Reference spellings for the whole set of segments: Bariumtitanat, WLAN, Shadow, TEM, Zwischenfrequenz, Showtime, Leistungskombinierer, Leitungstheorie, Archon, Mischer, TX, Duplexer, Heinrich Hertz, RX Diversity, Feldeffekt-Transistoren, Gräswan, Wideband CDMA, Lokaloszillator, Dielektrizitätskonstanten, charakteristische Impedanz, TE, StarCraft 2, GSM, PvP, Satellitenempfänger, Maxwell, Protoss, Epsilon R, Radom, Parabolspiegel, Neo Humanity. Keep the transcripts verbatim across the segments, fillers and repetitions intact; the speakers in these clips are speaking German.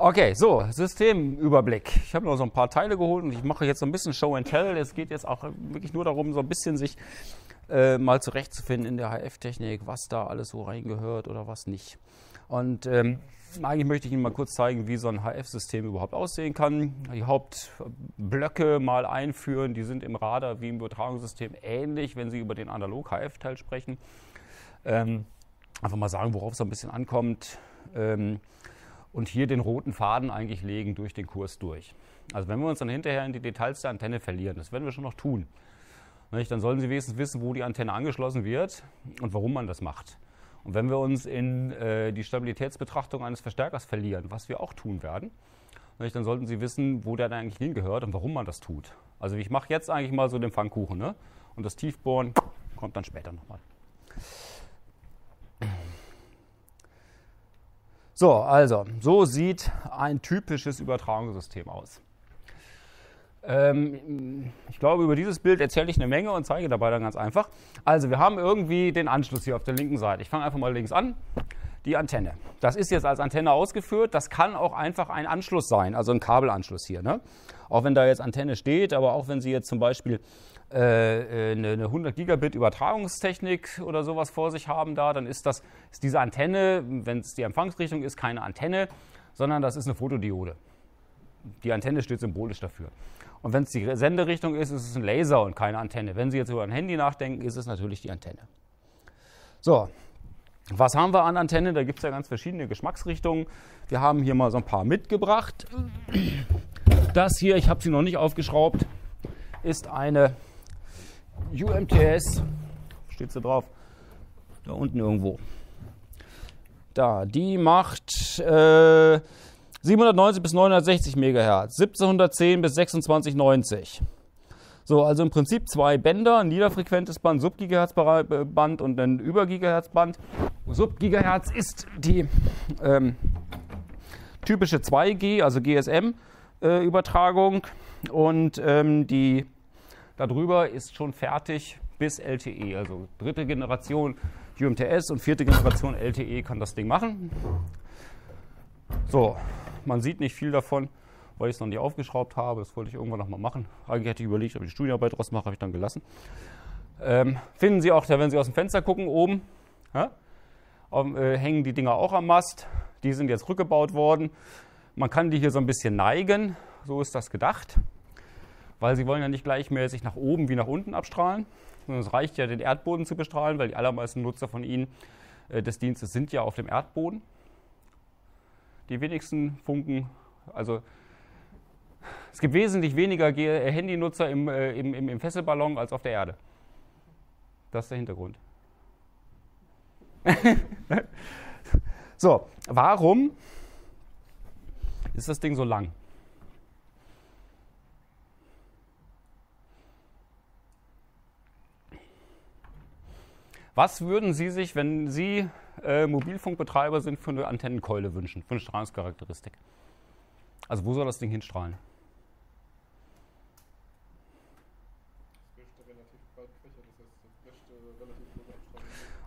Okay, so, Systemüberblick. Ich habe noch so ein paar Teile geholt und ich mache jetzt so ein bisschen Show and Tell. Es geht jetzt auch wirklich nur darum, so ein bisschen sich äh, mal zurechtzufinden in der H F-Technik, was da alles so reingehört oder was nicht. Und ähm, eigentlich möchte ich Ihnen mal kurz zeigen, wie so ein H F-System überhaupt aussehen kann. Die Hauptblöcke mal einführen, die sind im Radar wie im Übertragungssystem ähnlich, wenn Sie über den Analog-H F-Teil sprechen. Ähm, einfach mal sagen, worauf es so ein bisschen ankommt. Ähm, Und hier den roten Faden eigentlich legen durch den Kurs durch. Also wenn wir uns dann hinterher in die Details der Antenne verlieren, das werden wir schon noch tun, nicht? Dann sollen Sie wenigstens wissen, wo die Antenne angeschlossen wird und warum man das macht. Und wenn wir uns in äh, die Stabilitätsbetrachtung eines Verstärkers verlieren, was wir auch tun werden, nicht? Dann sollten Sie wissen, wo der da eigentlich hingehört und warum man das tut. Also ich mache jetzt eigentlich mal so den Pfannkuchen, ne? Und das Tiefbohren kommt dann später nochmal. So, also, so sieht ein typisches Übertragungssystem aus. Ähm, ich glaube, über dieses Bild erzähle ich eine Menge und zeige dabei dann ganz einfach. Also, wir haben irgendwie den Anschluss hier auf der linken Seite. Ich fange einfach mal links an. Die Antenne. Das ist jetzt als Antenne ausgeführt. Das kann auch einfach ein Anschluss sein, also ein Kabelanschluss hier, ne? Auch wenn da jetzt Antenne steht, aber auch wenn Sie jetzt zum Beispiel äh, eine, eine hundert Gigabit Übertragungstechnik oder sowas vor sich haben da, dann ist, das, ist diese Antenne, wenn es die Empfangsrichtung ist, keine Antenne, sondern das ist eine Fotodiode. Die Antenne steht symbolisch dafür. Und wenn es die Senderichtung ist, ist es ein Laser und keine Antenne. Wenn Sie jetzt über ein Handy nachdenken, ist es natürlich die Antenne. So. Was haben wir an Antennen? Da gibt es ja ganz verschiedene Geschmacksrichtungen. Wir haben hier mal so ein paar mitgebracht. Das hier, ich habe sie noch nicht aufgeschraubt, ist eine U M T S. Steht sie drauf? Da unten irgendwo. Da, die macht äh, siebenhundertneunzig bis neunhundertsechzig Megahertz, siebzehnhundertzehn bis sechsundzwanzighundertneunzig. So, also im Prinzip zwei Bänder, ein niederfrequentes Band, Sub-Gigahertz-Band und ein Über-Gigahertz-Band. Sub-Gigahertz ist die ähm, typische zwei G, also G S M-Übertragung äh, und ähm, die darüber ist schon fertig bis L T E, also dritte Generation U M T S und vierte Generation L T E kann das Ding machen. So, man sieht nicht viel davon, weil ich es noch nicht aufgeschraubt habe. Das wollte ich irgendwann nochmal machen. Eigentlich hätte ich überlegt, ob ich die Studienarbeit draus mache, habe ich dann gelassen. Ähm, finden Sie auch, da, wenn Sie aus dem Fenster gucken, oben ja, um, äh, hängen die Dinger auch am Mast. Die sind jetzt rückgebaut worden. Man kann die hier so ein bisschen neigen, so ist das gedacht, weil sie wollen ja nicht gleichmäßig nach oben wie nach unten abstrahlen, sondern es reicht ja, den Erdboden zu bestrahlen, weil die allermeisten Nutzer von Ihnen äh, des Dienstes sind ja auf dem Erdboden. Die wenigsten Funken, also es gibt wesentlich weniger Handynutzer im, äh, im, im, im Fesselballon als auf der Erde. Das ist der Hintergrund. So, warum ist das Ding so lang? Was würden Sie sich, wenn Sie äh, Mobilfunkbetreiber sind, für eine Antennenkeule wünschen, für eine Strahlungscharakteristik? Also wo soll das Ding hinstrahlen?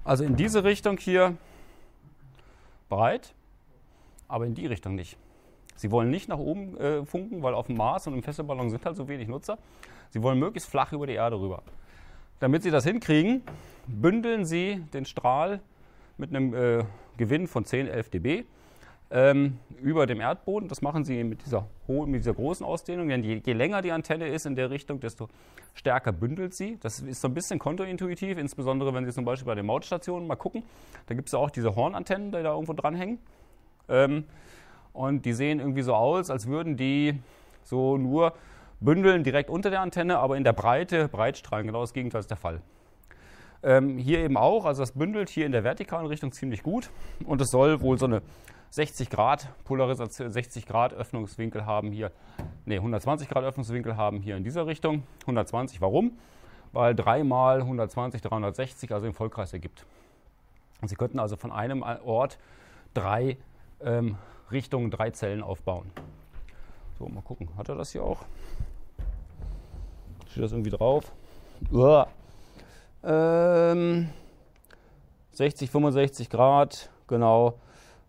Also in diese Richtung hier breit, aber in die Richtung nicht. Sie wollen nicht nach oben äh, funken, weil auf dem Mars und im Fesselballon sind halt so wenig Nutzer. Sie wollen möglichst flach über die Erde rüber. Damit Sie das hinkriegen, bündeln Sie den Strahl mit einem äh, Gewinn von zehn, elf dB ähm, über dem Erdboden. Das machen Sie mit dieser, hohen, mit dieser großen Ausdehnung, denn je, je länger die Antenne ist in der Richtung, desto stärker bündelt sie. Das ist so ein bisschen kontraintuitiv, insbesondere wenn Sie zum Beispiel bei den Mautstationen mal gucken. Da gibt es ja auch diese Hornantennen, die da irgendwo dranhängen. Ähm, und die sehen irgendwie so aus, als würden die so nur bündeln direkt unter der Antenne, aber in der Breite breitstrahlen. Genau das Gegenteil ist der Fall. Ähm, hier eben auch, also das bündelt hier in der vertikalen Richtung ziemlich gut. Und es soll wohl so eine sechzig Grad Polarisation, sechzig Grad Öffnungswinkel haben hier. Ne, hundertzwanzig Grad Öffnungswinkel haben hier in dieser Richtung. hundertzwanzig, warum? Weil drei mal hundertzwanzig, dreihundertsechzig, also im Vollkreis ergibt. Und Sie könnten also von einem Ort drei ähm, Richtungen, drei Zellen aufbauen. So, mal gucken, hat er das hier auch? Steht das irgendwie drauf? Ähm, sechzig, fünfundsechzig Grad, genau.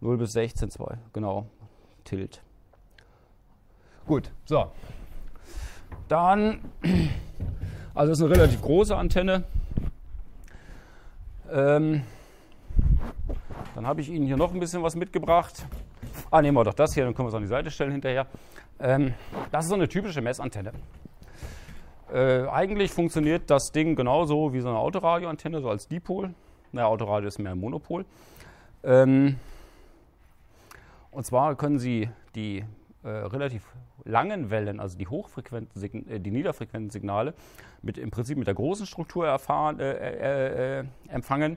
null bis sechzehn, zwei, genau, Tilt. Gut, so. Dann, also es ist eine relativ große Antenne. Ähm, dann habe ich Ihnen hier noch ein bisschen was mitgebracht. Ah, nehmen wir doch das hier, dann können wir es an die Seite stellen hinterher. Ähm, das ist so eine typische Messantenne. Äh, eigentlich funktioniert das Ding genauso wie so eine Autoradioantenne, so als Dipol. Naja, Autoradio ist mehr ein Monopol. Ähm, und zwar können Sie die äh, relativ langen Wellen, also die Hochfrequenzen, die Niederfrequenzsignale, mit im Prinzip mit der großen Struktur erfahren, äh, äh, empfangen.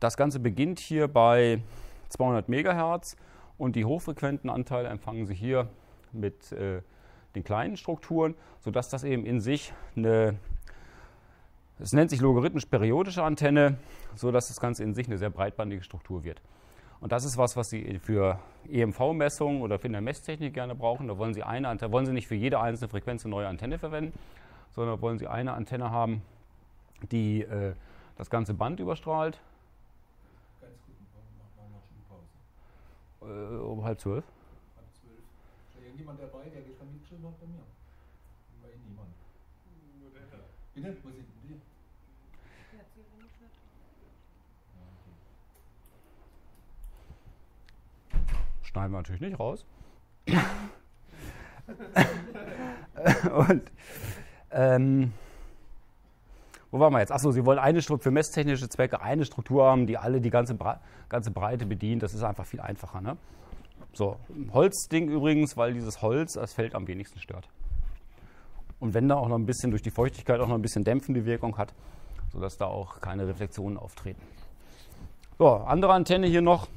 Das Ganze beginnt hier bei zweihundert Megahertz und die hochfrequenten Anteile empfangen Sie hier mit äh, den kleinen Strukturen, sodass das eben in sich eine, es nennt sich logarithmisch-periodische Antenne, sodass das Ganze in sich eine sehr breitbandige Struktur wird. Und das ist was, was Sie für E M V-Messungen oder für in der Messtechnik gerne brauchen. Da wollen Sie eine Antenne, wollen Sie nicht für jede einzelne Frequenz eine neue Antenne verwenden, sondern wollen Sie eine Antenne haben, die äh, das ganze Band überstrahlt. Ganz gut, machen wir eine Stunde Pause. Äh, um halb zwölf. Halb zwölf. Ist da irgendjemand dabei, der Keramikschirm macht bei mir? Bei niemand. Nur der da. Bitte? Wo sind die? Schneiden wir natürlich nicht raus. Und, ähm, wo waren wir jetzt? Achso, Sie wollen eine Struktur für messtechnische Zwecke, eine Struktur haben, die alle die ganze, Bre ganze Breite bedient. Das ist einfach viel einfacher. Ne? So, Holzding übrigens, weil dieses Holz das Feld am wenigsten stört. Und wenn da auch noch ein bisschen durch die Feuchtigkeit auch noch ein bisschen dämpfende Wirkung hat, sodass da auch keine Reflexionen auftreten. So, andere Antenne hier noch.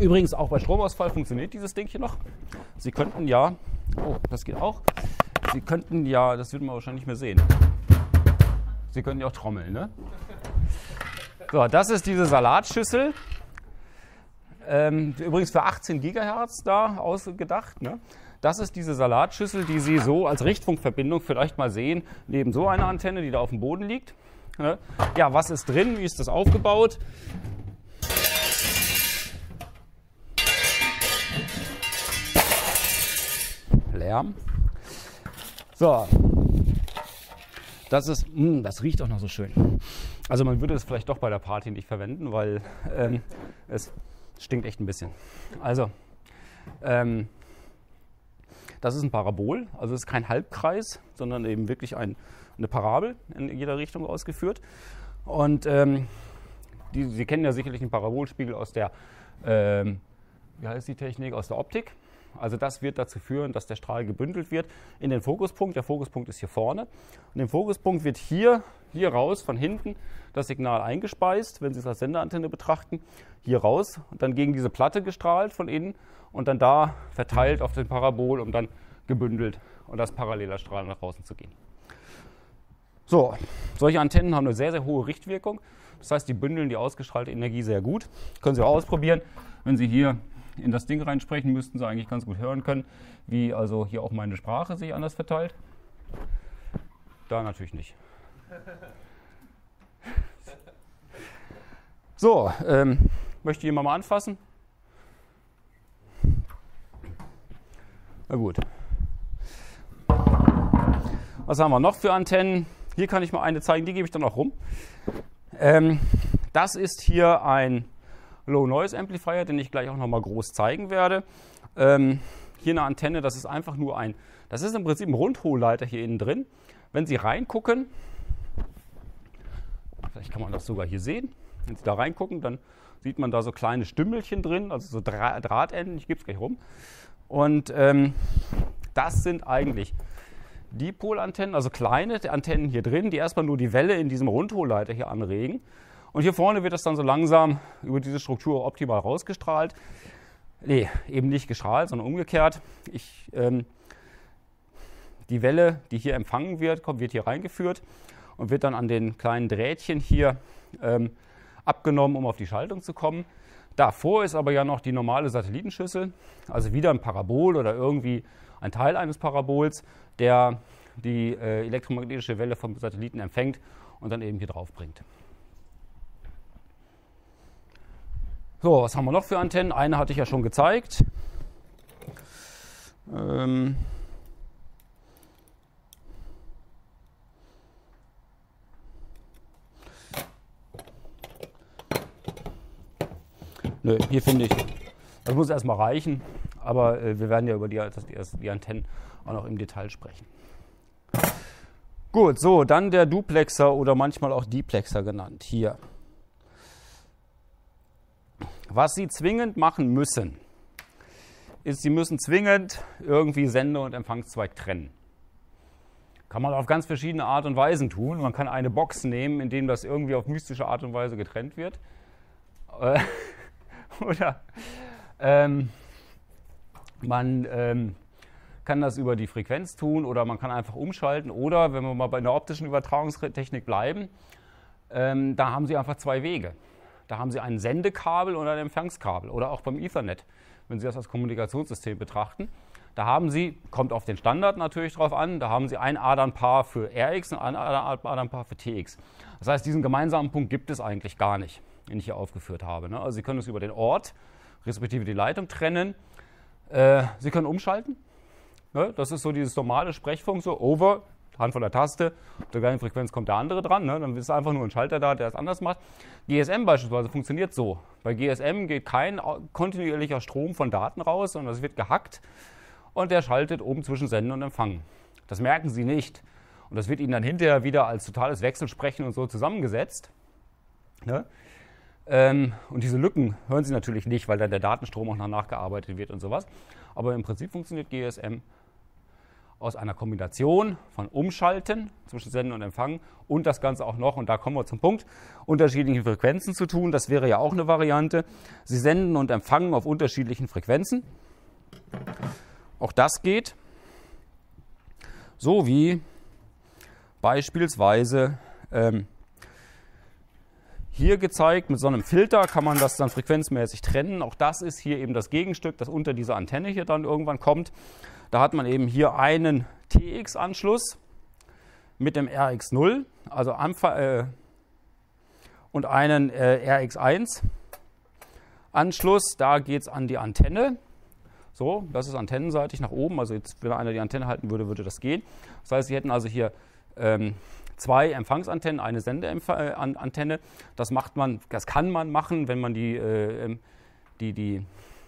Übrigens auch bei Stromausfall funktioniert dieses Ding hier noch. Sie könnten ja, oh, das geht auch. Sie könnten ja, das wird man wahrscheinlich nicht mehr sehen. Sie könnten ja auch trommeln, ne? So, das ist diese Salatschüssel. Ähm, übrigens für achtzehn Gigahertz da ausgedacht, ne? Das ist diese Salatschüssel, die Sie so als Richtfunkverbindung vielleicht mal sehen, neben so einer Antenne, die da auf dem Boden liegt. Ne? Ja, was ist drin? Wie ist das aufgebaut? Lärm. So, das ist, mh, das riecht auch noch so schön. Also man würde es vielleicht doch bei der Party nicht verwenden, weil ähm, es stinkt echt ein bisschen. Also, ähm, das ist ein Parabol, also es ist kein Halbkreis, sondern eben wirklich ein, eine Parabel in jeder Richtung ausgeführt. Und ähm, die, Sie kennen ja sicherlich den Parabolspiegel aus der, ähm, wie heißt die Technik, aus der Optik. Also das wird dazu führen, dass der Strahl gebündelt wird in den Fokuspunkt. Der Fokuspunkt ist hier vorne. Und im Fokuspunkt wird hier, hier raus von hinten das Signal eingespeist, wenn Sie es als Senderantenne betrachten, hier raus und dann gegen diese Platte gestrahlt von innen und dann da verteilt auf den Parabol, um dann gebündelt und als paralleler Strahl nach außen zu gehen. So, solche Antennen haben eine sehr, sehr hohe Richtwirkung. Das heißt, die bündeln die ausgestrahlte Energie sehr gut. Können Sie auch ausprobieren, wenn Sie hier in das Ding reinsprechen, müssten Sie eigentlich ganz gut hören können, wie also hier auch meine Sprache sich anders verteilt. Da natürlich nicht. So, ähm, möchte jemand mal anfassen? Na gut. Was haben wir noch für Antennen? Hier kann ich mal eine zeigen, die gebe ich dann auch rum. Ähm, das ist hier ein Low Noise Amplifier, den ich gleich auch nochmal groß zeigen werde. Ähm, hier eine Antenne, das ist einfach nur ein, das ist im Prinzip ein Rundhohlleiter hier innen drin. Wenn Sie reingucken, vielleicht kann man das sogar hier sehen, wenn Sie da reingucken, dann sieht man da so kleine Stümmelchen drin, also so Dra Drahtenden, ich gebe es gleich rum. Und ähm, das sind eigentlich Dipolantennen, also kleine Antennen hier drin, die erstmal nur die Welle in diesem Rundhohlleiter hier anregen. Und hier vorne wird das dann so langsam über diese Struktur optimal rausgestrahlt. Nee, eben nicht gestrahlt, sondern umgekehrt. Ich, ähm, die Welle, die hier empfangen wird, kommt, wird hier reingeführt und wird dann an den kleinen Drähtchen hier ähm, abgenommen, um auf die Schaltung zu kommen. Davor ist aber ja noch die normale Satellitenschüssel, also wieder ein Parabol oder irgendwie ein Teil eines Parabols, der die äh, elektromagnetische Welle vom Satelliten empfängt und dann eben hier drauf bringt. So, was haben wir noch für Antennen? Eine hatte ich ja schon gezeigt. Ähm, Nö, hier finde ich, das muss erstmal reichen, aber äh, wir werden ja über die, das, die Antennen auch noch im Detail sprechen. Gut, so, dann der Duplexer oder manchmal auch Diplexer genannt, hier. Was Sie zwingend machen müssen, ist, Sie müssen zwingend irgendwie Sende- und Empfangszweig trennen. Kann man auf ganz verschiedene Art und Weisen tun. Man kann eine Box nehmen, in dem das irgendwie auf mystische Art und Weise getrennt wird. Oder ähm, man ähm, kann das über die Frequenz tun oder man kann einfach umschalten. Oder, wenn wir mal bei einer optischen Übertragungstechnik bleiben, ähm, da haben Sie einfach zwei Wege. Da haben Sie ein Sendekabel und ein Empfangskabel oder auch beim Ethernet, wenn Sie das als Kommunikationssystem betrachten. Da haben Sie, kommt auf den Standard natürlich drauf an, da haben Sie ein Adernpaar für R X und ein Adernpaar für T X. Das heißt, diesen gemeinsamen Punkt gibt es eigentlich gar nicht, den ich hier aufgeführt habe. Ne? Also Sie können es über den Ort, respektive die Leitung trennen. Äh, Sie können umschalten. Ne? Das ist so dieses normale Sprechfunk, so over, Hand von der Taste, auf der gleichen Frequenz kommt der andere dran. Ne? Dann ist einfach nur ein Schalter da, der es anders macht. G S M beispielsweise funktioniert so. Bei G S M geht kein kontinuierlicher Strom von Daten raus, sondern es wird gehackt. Und der schaltet oben zwischen Senden und Empfangen. Das merken Sie nicht. Und das wird Ihnen dann hinterher wieder als totales Wechselsprechen und so zusammengesetzt. Ne? Ähm, und diese Lücken hören Sie natürlich nicht, weil dann der Datenstrom auch noch nachgearbeitet wird und sowas. Aber im Prinzip funktioniert G S M aus einer Kombination von Umschalten zwischen Senden und Empfangen und das Ganze auch noch, und da kommen wir zum Punkt, unterschiedlichen Frequenzen zu tun. Das wäre ja auch eine Variante. Sie senden und empfangen auf unterschiedlichen Frequenzen. Auch das geht, so wie beispielsweise ähm, hier gezeigt, mit so einem Filter kann man das dann frequenzmäßig trennen. Auch das ist hier eben das Gegenstück, das unter dieser Antenne hier dann irgendwann kommt. Da hat man eben hier einen T X-Anschluss mit dem R X null, also äh, und einen äh, R X eins-Anschluss, da geht es an die Antenne. So, das ist antennenseitig nach oben, also jetzt, wenn einer die Antenne halten würde, würde das gehen. Das heißt, Sie hätten also hier ähm, zwei Empfangsantennen, eine Sendeantenne. Das macht man, das kann man machen, wenn man die, äh, die, die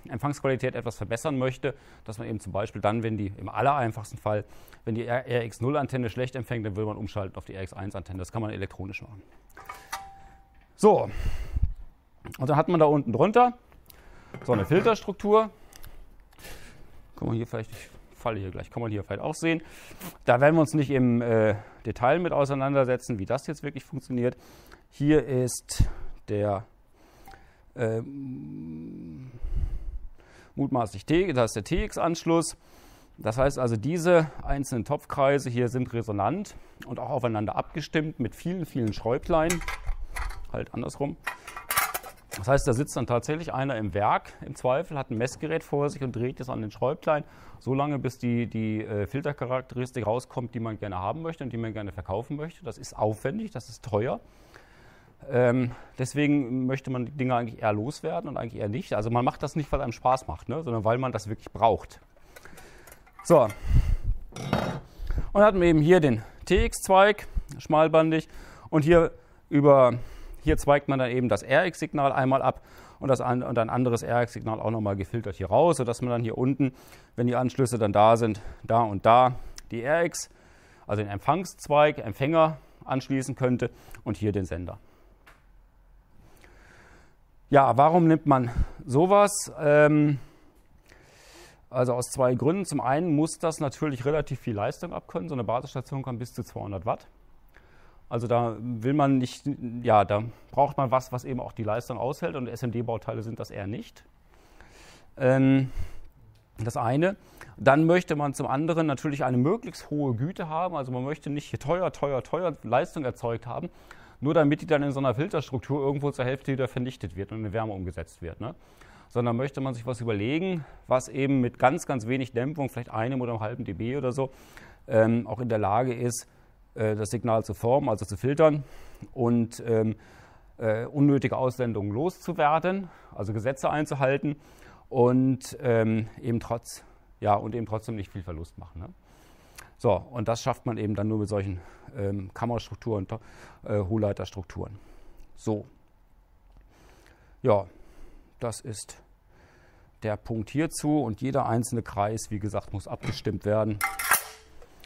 Empfangsqualität etwas verbessern möchte, dass man eben zum Beispiel dann, wenn die, im aller einfachsten Fall, wenn die R X null-Antenne schlecht empfängt, dann würde man umschalten auf die R X eins-Antenne. Das kann man elektronisch machen. So, und dann hat man da unten drunter so eine Filterstruktur. Kann man hier vielleicht, ich falle hier gleich, kann man hier vielleicht auch sehen. Da werden wir uns nicht im äh, Detail mit auseinandersetzen, wie das jetzt wirklich funktioniert. Hier ist der ähm, mutmaßlich T, das ist der T X-Anschluss. Das heißt also, diese einzelnen Topfkreise hier sind resonant und auch aufeinander abgestimmt mit vielen, vielen Schräublein. Halt andersrum. Das heißt, da sitzt dann tatsächlich einer im Werk, im Zweifel, hat ein Messgerät vor sich und dreht es an den Schräublein, so lange, bis die, die äh, Filtercharakteristik rauskommt, die man gerne haben möchte und die man gerne verkaufen möchte. Das ist aufwendig, das ist teuer. Ähm, deswegen möchte man die Dinger eigentlich eher loswerden und eigentlich eher nicht. Also man macht das nicht, weil einem Spaß macht, ne? Sondern weil man das wirklich braucht. So, und hatten wir eben hier den T X-Zweig, schmalbandig, und hier über... Hier zweigt man dann eben das R X-Signal einmal ab und, das an, und ein anderes R X-Signal auch nochmal gefiltert hier raus, sodass man dann hier unten, wenn die Anschlüsse dann da sind, da und da die R X, also den Empfangszweig, Empfänger anschließen könnte und hier den Sender. Ja, warum nimmt man sowas? Ähm, also aus zwei Gründen. Zum einen muss das natürlich relativ viel Leistung abkönnen. So eine Basisstation kann bis zu zweihundert Watt. Also da will man nicht, ja, da braucht man was, was eben auch die Leistung aushält, und S M D-Bauteile sind das eher nicht. Ähm, das eine. Dann möchte man zum anderen natürlich eine möglichst hohe Güte haben, also man möchte nicht hier teuer, teuer, teuer Leistung erzeugt haben, nur damit die dann in so einer Filterstruktur irgendwo zur Hälfte wieder vernichtet wird und in Wärme umgesetzt wird, ne? Sondern möchte man sich was überlegen, was eben mit ganz, ganz wenig Dämpfung, vielleicht einem oder einem halben dB oder so, ähm, auch in der Lage ist, das Signal zu formen, also zu filtern und ähm, äh, unnötige Aussendungen loszuwerden, also Gesetze einzuhalten und, ähm, eben, trotz, ja, und eben trotzdem nicht viel Verlust machen. Ne? So, und das schafft man eben dann nur mit solchen ähm, Kammerstrukturen, äh, Hohlleiterstrukturen. So, ja, Das ist der Punkt hierzu und jeder einzelne Kreis, wie gesagt, muss abgestimmt werden.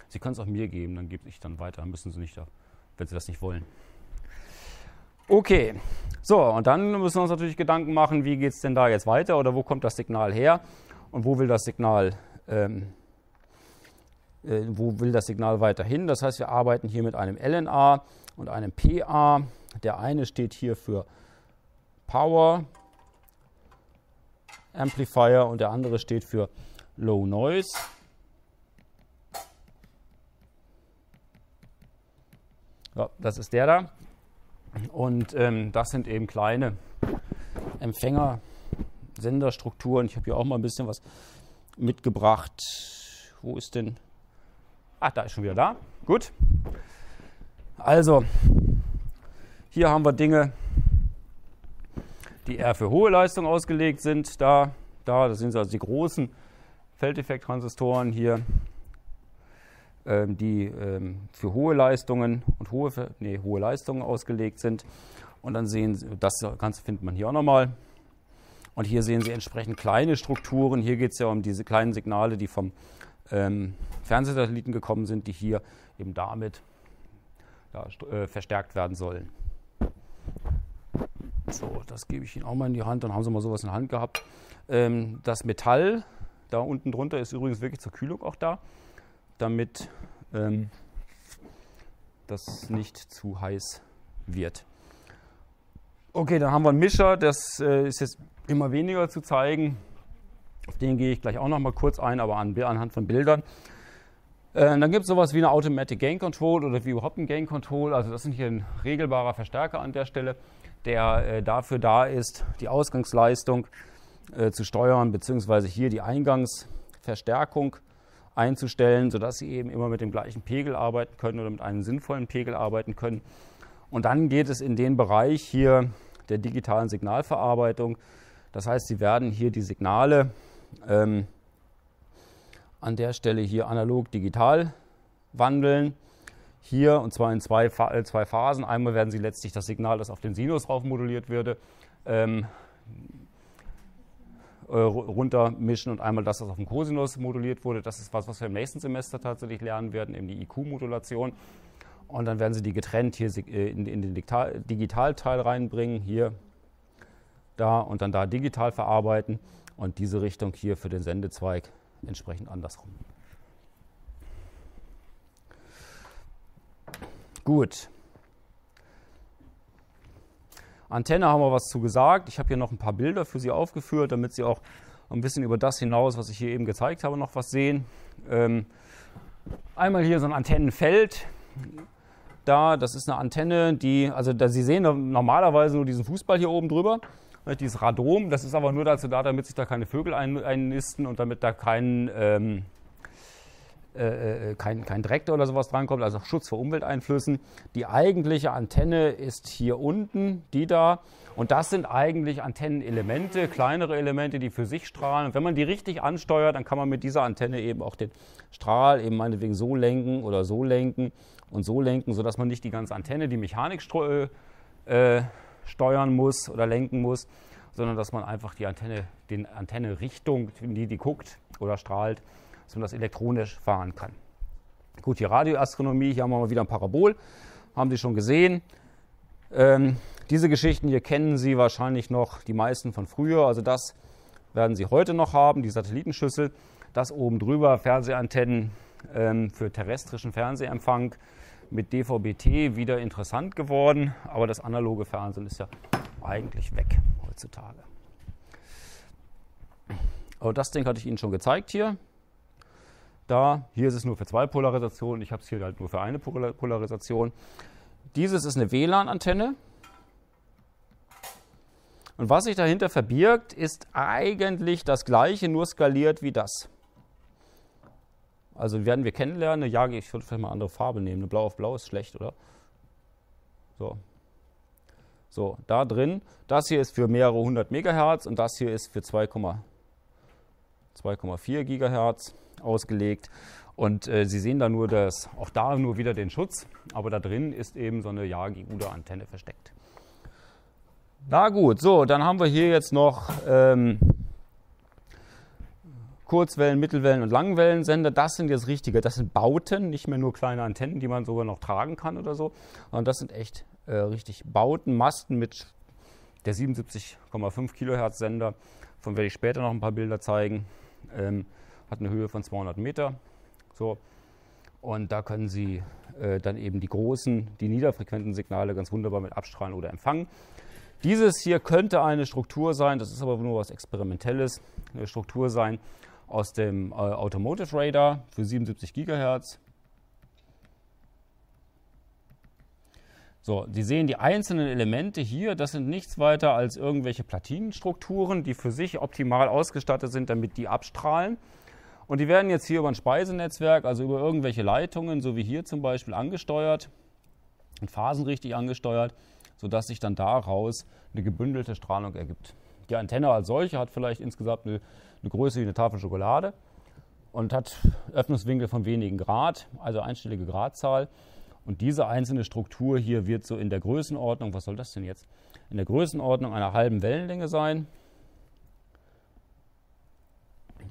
Sie können es auch mir geben, dann gebe ich dann weiter, müssen Sie nicht, wenn Sie das nicht wollen. Okay, so, und dann müssen wir uns natürlich Gedanken machen, wie geht es denn da jetzt weiter oder wo kommt das Signal her und wo will das Signal, ähm, äh, wo will das Signal weiterhin? Das heißt, wir arbeiten hier mit einem L N A und einem P A. Der eine steht hier für Power Amplifier und der andere steht für Low Noise. Ja, das ist der da. Und ähm, das sind eben kleine Empfänger-Senderstrukturen. Ich habe hier auch mal ein bisschen was mitgebracht. Wo ist denn? Ah, da ist schon wieder da. Gut. Also, hier haben wir Dinge, die eher für hohe Leistung ausgelegt sind. Da, da, das sind also die großen Feldeffekt-Transistoren hier, die für hohe Leistungen und hohe, nee, hohe Leistungen ausgelegt sind. Und dann sehen Sie, das Ganze findet man hier auch nochmal. Und hier sehen Sie entsprechend kleine Strukturen. Hier geht es ja um diese kleinen Signale, die vom ähm, Fernsehsatelliten gekommen sind, die hier eben damit da, äh, verstärkt werden sollen. So, das gebe ich Ihnen auch mal in die Hand. Dann haben Sie mal sowas in der Hand gehabt. Ähm, das Metall da unten drunter ist übrigens wirklich zur Kühlung auch da, damit ähm, das nicht zu heiß wird. Okay, dann haben wir einen Mischer, das äh, ist jetzt immer weniger zu zeigen. Auf den gehe ich gleich auch noch mal kurz ein, aber an, anhand von Bildern. Äh, dann gibt es sowas wie eine Automatic Gain Control oder wie überhaupt ein Gain Control. Also das ist hier ein regelbarer Verstärker an der Stelle, der äh, dafür da ist, die Ausgangsleistung äh, zu steuern, beziehungsweise hier die Eingangsverstärkung einzustellen, sodass Sie eben immer mit dem gleichen Pegel arbeiten können oder mit einem sinnvollen Pegel arbeiten können. Und dann geht es in den Bereich hier der digitalen Signalverarbeitung. Das heißt, Sie werden hier die Signale ähm, an der Stelle hier analog-digital wandeln. Hier, und zwar in zwei, zwei Phasen. Einmal werden Sie letztlich das Signal, das auf den Sinus drauf moduliert würde, ähm, runtermischen und einmal das, was auf dem Cosinus moduliert wurde. Das ist was, was wir im nächsten Semester tatsächlich lernen werden, eben die I Q-Modulation. Und dann werden Sie die getrennt hier in den Digitalteil reinbringen, hier, da und dann da digital verarbeiten und diese Richtung hier für den Sendezweig entsprechend andersrum. Gut. Antenne haben wir was zu gesagt. Ich habe hier noch ein paar Bilder für Sie aufgeführt, damit Sie auch ein bisschen über das hinaus, was ich hier eben gezeigt habe, noch was sehen. Ähm, einmal hier so ein Antennenfeld. Da, das ist eine Antenne, die, also da, Sie sehen normalerweise nur diesen Fußball hier oben drüber, dieses Radom. Das ist aber nur dazu da, damit sich da keine Vögel ein, einnisten und damit da kein, ähm, äh, kein, kein Dreck oder sowas drankommt, also Schutz vor Umwelteinflüssen. Die eigentliche Antenne ist hier unten, die da. Und das sind eigentlich Antennenelemente, kleinere Elemente, die für sich strahlen. Und wenn man die richtig ansteuert, dann kann man mit dieser Antenne eben auch den Strahl eben meinetwegen so lenken oder so lenken und so lenken, sodass man nicht die ganze Antenne, die Mechanik äh, steuern muss oder lenken muss, sondern dass man einfach die Antenne, den Antennerichtung, in die die guckt oder strahlt, dass man das elektronisch fahren kann. Gut, die Radioastronomie, hier haben wir mal wieder ein Parabol, haben Sie schon gesehen. Ähm, diese Geschichten hier kennen Sie wahrscheinlich noch, die meisten von früher, also das werden Sie heute noch haben, die Satellitenschüssel, das oben drüber, Fernsehantennen ähm, für terrestrischen Fernsehempfang, mit D V B T wieder interessant geworden, aber das analoge Fernsehen ist ja eigentlich weg heutzutage. Aber das Ding hatte ich Ihnen schon gezeigt hier. Da, hier ist es nur für zwei Polarisationen, ich habe es hier halt nur für eine Polarisation. Dieses ist eine W LAN-Antenne. Und was sich dahinter verbirgt, ist eigentlich das Gleiche, nur skaliert wie das. Also werden wir kennenlernen. Ja, ich würde vielleicht mal eine andere Farbe nehmen. Eine Blau auf Blau ist schlecht, oder? So. So, da drin. Das hier ist für mehrere hundert Megahertz und das hier ist für zwei Komma vier Gigahertz ausgelegt. Und äh, Sie sehen da nur das, auch da nur wieder den Schutz, aber da drin ist eben so eine J A G I U D A-Antenne versteckt. Na gut, so, dann haben wir hier jetzt noch ähm, Kurzwellen-, Mittelwellen- und Langwellensender. Das sind jetzt richtige, das sind Bauten, nicht mehr nur kleine Antennen, die man sogar noch tragen kann oder so. Sondern das sind echt äh, richtig Bauten, Masten mit der siebenundsiebzig Komma fünf Kilohertz Sender. Von werde ich später noch ein paar Bilder zeigen. Ähm, hat eine Höhe von zweihundert Meter. So. Und da können Sie äh, dann eben die großen, die niederfrequenten Signale ganz wunderbar mit abstrahlen oder empfangen. Dieses hier könnte eine Struktur sein, das ist aber nur was Experimentelles, eine Struktur sein aus dem äh, Automotive Radar für siebenundsiebzig Gigahertz. So, Sie sehen die einzelnen Elemente hier, das sind nichts weiter als irgendwelche Platinenstrukturen, die für sich optimal ausgestattet sind, damit die abstrahlen. Und die werden jetzt hier über ein Speisenetzwerk, also über irgendwelche Leitungen, so wie hier zum Beispiel, angesteuert und phasenrichtig angesteuert, sodass sich dann daraus eine gebündelte Strahlung ergibt. Die Antenne als solche hat vielleicht insgesamt eine, eine Größe wie eine Tafel Schokolade und hat Öffnungswinkel von wenigen Grad, also einstellige Gradzahl. Und diese einzelne Struktur hier wird so in der Größenordnung, was soll das denn jetzt? In der Größenordnung einer halben Wellenlänge sein.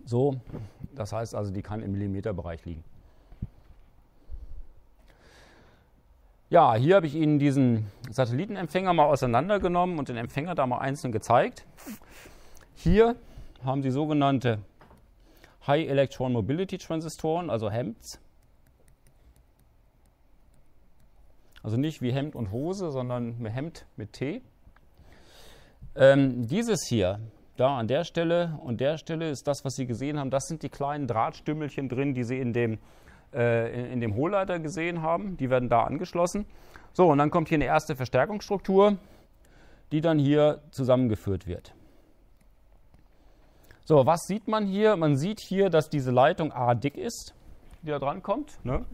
So, das heißt also, die kann im Millimeterbereich liegen. Ja, hier habe ich Ihnen diesen Satellitenempfänger mal auseinandergenommen und den Empfänger da mal einzeln gezeigt. Hier haben Sie sogenannte High Electron Mobility Transistoren, also H E M Ts. Also nicht wie Hemd und Hose, sondern mit Hemd mit T. Ähm, dieses hier, da an der Stelle und der Stelle, ist das, was Sie gesehen haben. Das sind die kleinen Drahtstümmelchen drin, die Sie in dem in dem Hohlleiter gesehen haben. Die werden da angeschlossen. So, und dann kommt hier eine erste Verstärkungsstruktur, die dann hier zusammengeführt wird. So, was sieht man hier? Man sieht hier, dass diese Leitung A dick ist, die da dran kommt. Ne?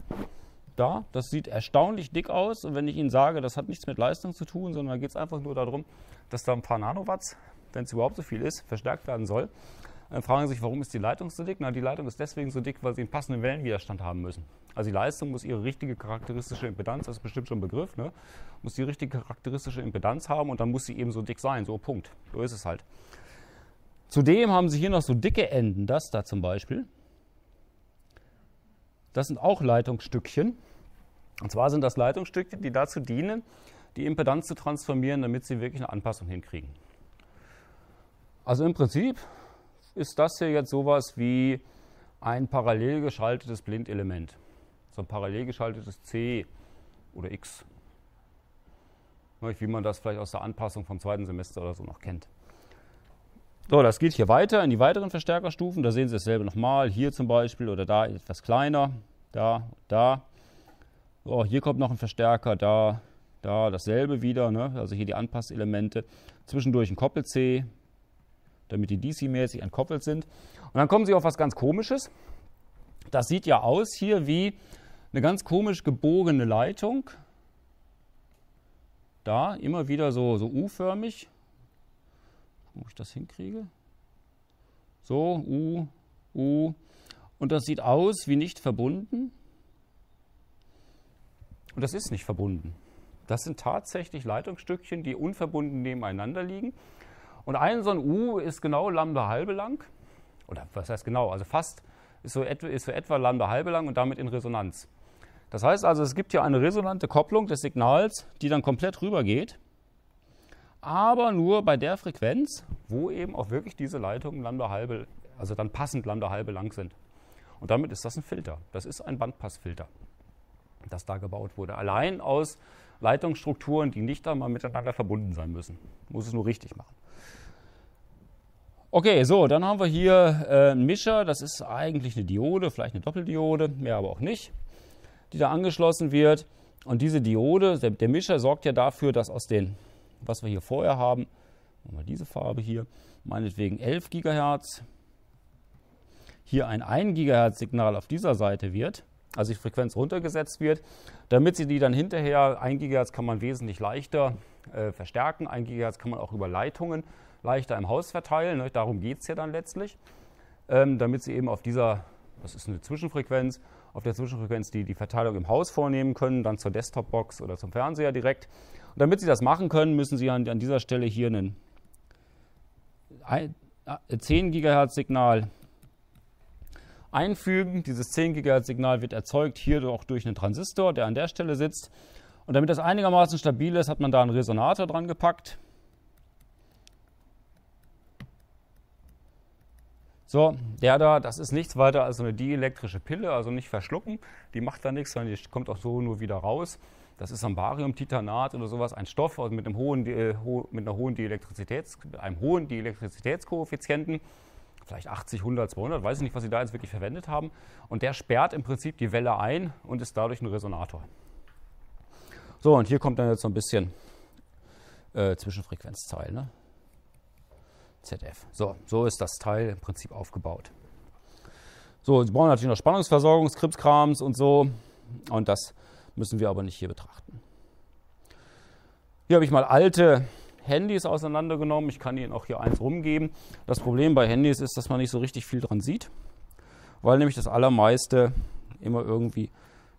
Da, das sieht erstaunlich dick aus. Und wenn ich Ihnen sage, das hat nichts mit Leistung zu tun, sondern da geht es einfach nur darum, dass da ein paar Nanowatts, wenn es überhaupt so viel ist, verstärkt werden soll. Dann fragen Sie sich, warum ist die Leitung so dick? Na, die Leitung ist deswegen so dick, weil Sie einen passenden Wellenwiderstand haben müssen. Also die Leistung muss ihre richtige charakteristische Impedanz, das ist bestimmt schon ein Begriff, ne? Muss die richtige charakteristische Impedanz haben und dann muss sie eben so dick sein, so Punkt. So ist es halt. Zudem haben Sie hier noch so dicke Enden, das da zum Beispiel. Das sind auch Leitungsstückchen. Und zwar sind das Leitungsstückchen, die dazu dienen, die Impedanz zu transformieren, damit Sie wirklich eine Anpassung hinkriegen. Also im Prinzip ist das hier jetzt sowas wie ein parallel geschaltetes Blindelement. So ein parallel geschaltetes C oder X. Wie man das vielleicht aus der Anpassung vom zweiten Semester oder so noch kennt. So, das geht hier weiter in die weiteren Verstärkerstufen. Da sehen Sie dasselbe nochmal. Hier zum Beispiel oder da etwas kleiner. Da, da. So, hier kommt noch ein Verstärker. Da, da dasselbe wieder. Ne? Also hier die Anpasselemente. Zwischendurch ein Koppel-C, damit die D C-mäßig entkoppelt sind. Und dann kommen Sie auf was ganz Komisches. Das sieht ja aus hier wie eine ganz komisch gebogene Leitung. Da, immer wieder so, so U-förmig. Ob ich das hinkriege. So, U, U. Und das sieht aus wie nicht verbunden. Und das ist nicht verbunden. Das sind tatsächlich Leitungsstückchen, die unverbunden nebeneinander liegen. Und ein so ein U ist genau Lambda halbe lang, oder was heißt genau, also fast, ist so, etwa, ist so etwa Lambda halbe lang und damit in Resonanz. Das heißt also, es gibt hier eine resonante Kopplung des Signals, die dann komplett rübergeht, aber nur bei der Frequenz, wo eben auch wirklich diese Leitungen Lambda halbe, also dann passend Lambda halbe lang sind. Und damit ist das ein Filter, das ist ein Bandpassfilter, das da gebaut wurde, allein aus Leitungsstrukturen, die nicht einmal miteinander verbunden sein müssen. Muss es nur richtig machen. Okay, so, dann haben wir hier äh, einen Mischer. Das ist eigentlich eine Diode, vielleicht eine Doppeldiode, mehr aber auch nicht, die da angeschlossen wird. Und diese Diode, der, der Mischer sorgt ja dafür, dass aus den, was wir hier vorher haben, diese Farbe hier, meinetwegen elf Gigahertz, hier ein ein Gigahertz Signal auf dieser Seite wird, also die Frequenz runtergesetzt wird, damit Sie die dann hinterher, ein Gigahertz kann man wesentlich leichter äh, verstärken, ein Gigahertz kann man auch über Leitungen leichter im Haus verteilen, ne? Darum geht es ja dann letztlich, ähm, damit Sie eben auf dieser, das ist eine Zwischenfrequenz, auf der Zwischenfrequenz die, die Verteilung im Haus vornehmen können, dann zur Desktop-Box oder zum Fernseher direkt. Und damit Sie das machen können, müssen Sie an, an dieser Stelle hier einen zehn Gigahertz Signal einfügen. Dieses zehn Gigahertz Signal wird erzeugt hier auch durch einen Transistor, der an der Stelle sitzt. Und damit das einigermaßen stabil ist, hat man da einen Resonator dran gepackt. So, der da, das ist nichts weiter als so eine dielektrische Pille, also nicht verschlucken. Die macht da nichts, sondern die kommt auch so nur wieder raus. Das ist am Bariumtitanat oder sowas, ein Stoff mit einem hohen, äh, ho mit einer hohen Dielektrizitäts, mit einem hohen Dielektrizitätskoeffizienten, vielleicht achtzig, hundert, zweihundert, weiß ich nicht, was Sie da jetzt wirklich verwendet haben. Und der sperrt im Prinzip die Welle ein und ist dadurch ein Resonator. So, und hier kommt dann jetzt so ein bisschen äh, Zwischenfrequenzteil, ne? Z F. So, so ist das Teil im Prinzip aufgebaut. So, Sie brauchen natürlich noch Spannungsversorgung, Krimskrams und so. Und das müssen wir aber nicht hier betrachten. Hier habe ich mal alte Handys auseinandergenommen. Ich kann Ihnen auch hier eins rumgeben. Das Problem bei Handys ist, dass man nicht so richtig viel dran sieht, weil nämlich das Allermeiste immer irgendwie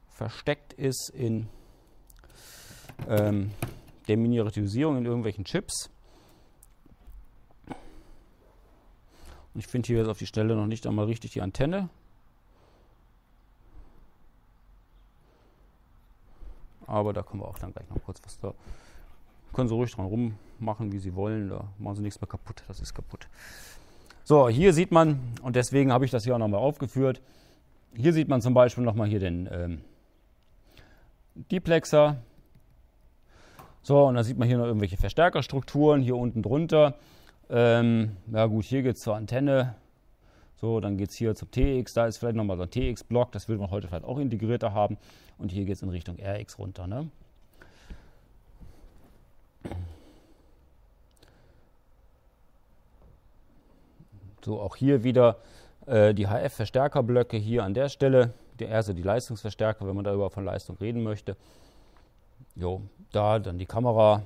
versteckt ist in ähm, der Miniaturisierung in irgendwelchen Chips. Ich finde hier jetzt auf die Stelle noch nicht einmal richtig die Antenne. Aber da kommen wir auch dann gleich noch kurz was da. Können Sie ruhig dran rummachen, wie Sie wollen. Da machen Sie nichts mehr kaputt. Das ist kaputt. So, hier sieht man, und deswegen habe ich das hier auch nochmal aufgeführt. Hier sieht man zum Beispiel nochmal hier den ähm, Diplexer. So, und da sieht man hier noch irgendwelche Verstärkerstrukturen hier unten drunter. Ähm, ja gut, hier geht es zur Antenne, so, dann geht es hier zum T X, da ist vielleicht nochmal so ein T X-Block, das will man heute vielleicht auch integrierter haben, und hier geht es in Richtung R X runter, ne? So, auch hier wieder äh, die H F-Verstärkerblöcke hier an der Stelle, die, also die Leistungsverstärker, wenn man darüber von Leistung reden möchte. Jo, da dann die Kamera.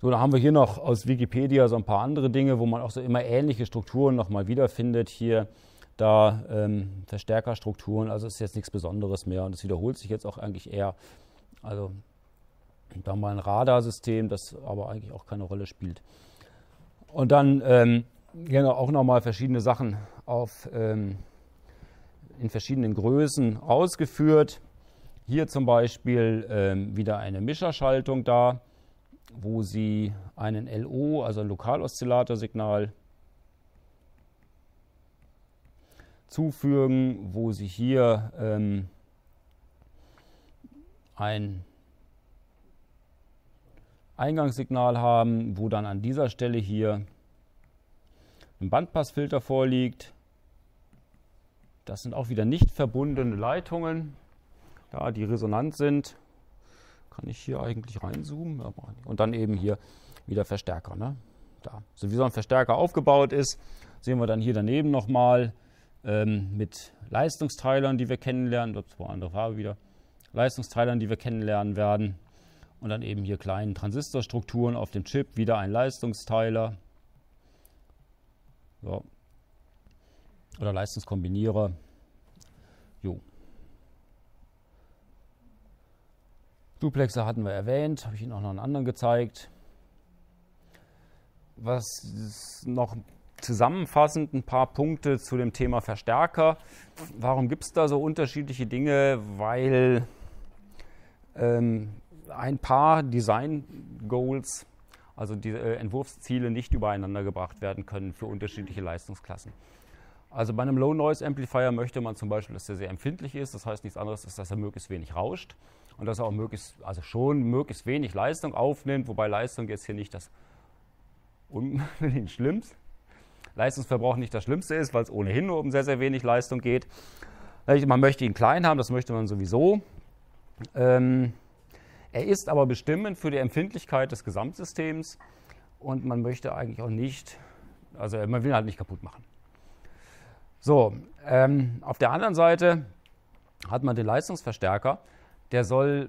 So, da haben wir hier noch aus Wikipedia so ein paar andere Dinge, wo man auch so immer ähnliche Strukturen nochmal wiederfindet. Hier, da ähm, Verstärkerstrukturen, also ist jetzt nichts Besonderes mehr. Und das wiederholt sich jetzt auch eigentlich eher. Also da mal ein Radarsystem, das aber eigentlich auch keine Rolle spielt. Und dann ähm, genau auch nochmal verschiedene Sachen auf, ähm, in verschiedenen Größen ausgeführt. Hier zum Beispiel ähm, wieder eine Mischerschaltung da, wo Sie einen L O, also ein Lokaloszillatorsignal, zufügen, wo Sie hier ähm, ein Eingangssignal haben, wo dann an dieser Stelle hier ein Bandpassfilter vorliegt. Das sind auch wieder nicht verbundene Leitungen, da die resonant sind. Kann ich hier eigentlich reinzoomen? Und dann eben hier wieder Verstärker, ne? Da. So wie so ein Verstärker aufgebaut ist, sehen wir dann hier daneben nochmal ähm, mit Leistungsteilern, die wir kennenlernen. Ups, war eine andere Farbe wieder. Leistungsteilern, die wir kennenlernen werden. Und dann eben hier kleinen Transistorstrukturen auf dem Chip. Wieder ein Leistungsteiler. So. Oder Leistungskombinierer. Jo. Duplexer hatten wir erwähnt, habe ich Ihnen auch noch einen anderen gezeigt. Was noch zusammenfassend ein paar Punkte zu dem Thema Verstärker. Warum gibt es da so unterschiedliche Dinge? Weil ähm, ein paar Design-Goals, also die äh, Entwurfsziele, nicht übereinander gebracht werden können für unterschiedliche Leistungsklassen. Also bei einem Low Noise Amplifier möchte man zum Beispiel, dass der sehr empfindlich ist. Das heißt nichts anderes, als dass er möglichst wenig rauscht. Und dass er auch möglichst, also schon möglichst wenig Leistung aufnimmt, wobei Leistung jetzt hier nicht das unbedingt Schlimmste, Leistungsverbrauch nicht das Schlimmste ist, weil es ohnehin nur um sehr, sehr wenig Leistung geht. Man möchte ihn klein haben, das möchte man sowieso. Ähm, er ist aber bestimmend für die Empfindlichkeit des Gesamtsystems und man möchte eigentlich auch nicht, also man will ihn halt nicht kaputt machen. So, ähm, auf der anderen Seite hat man den Leistungsverstärker. Der soll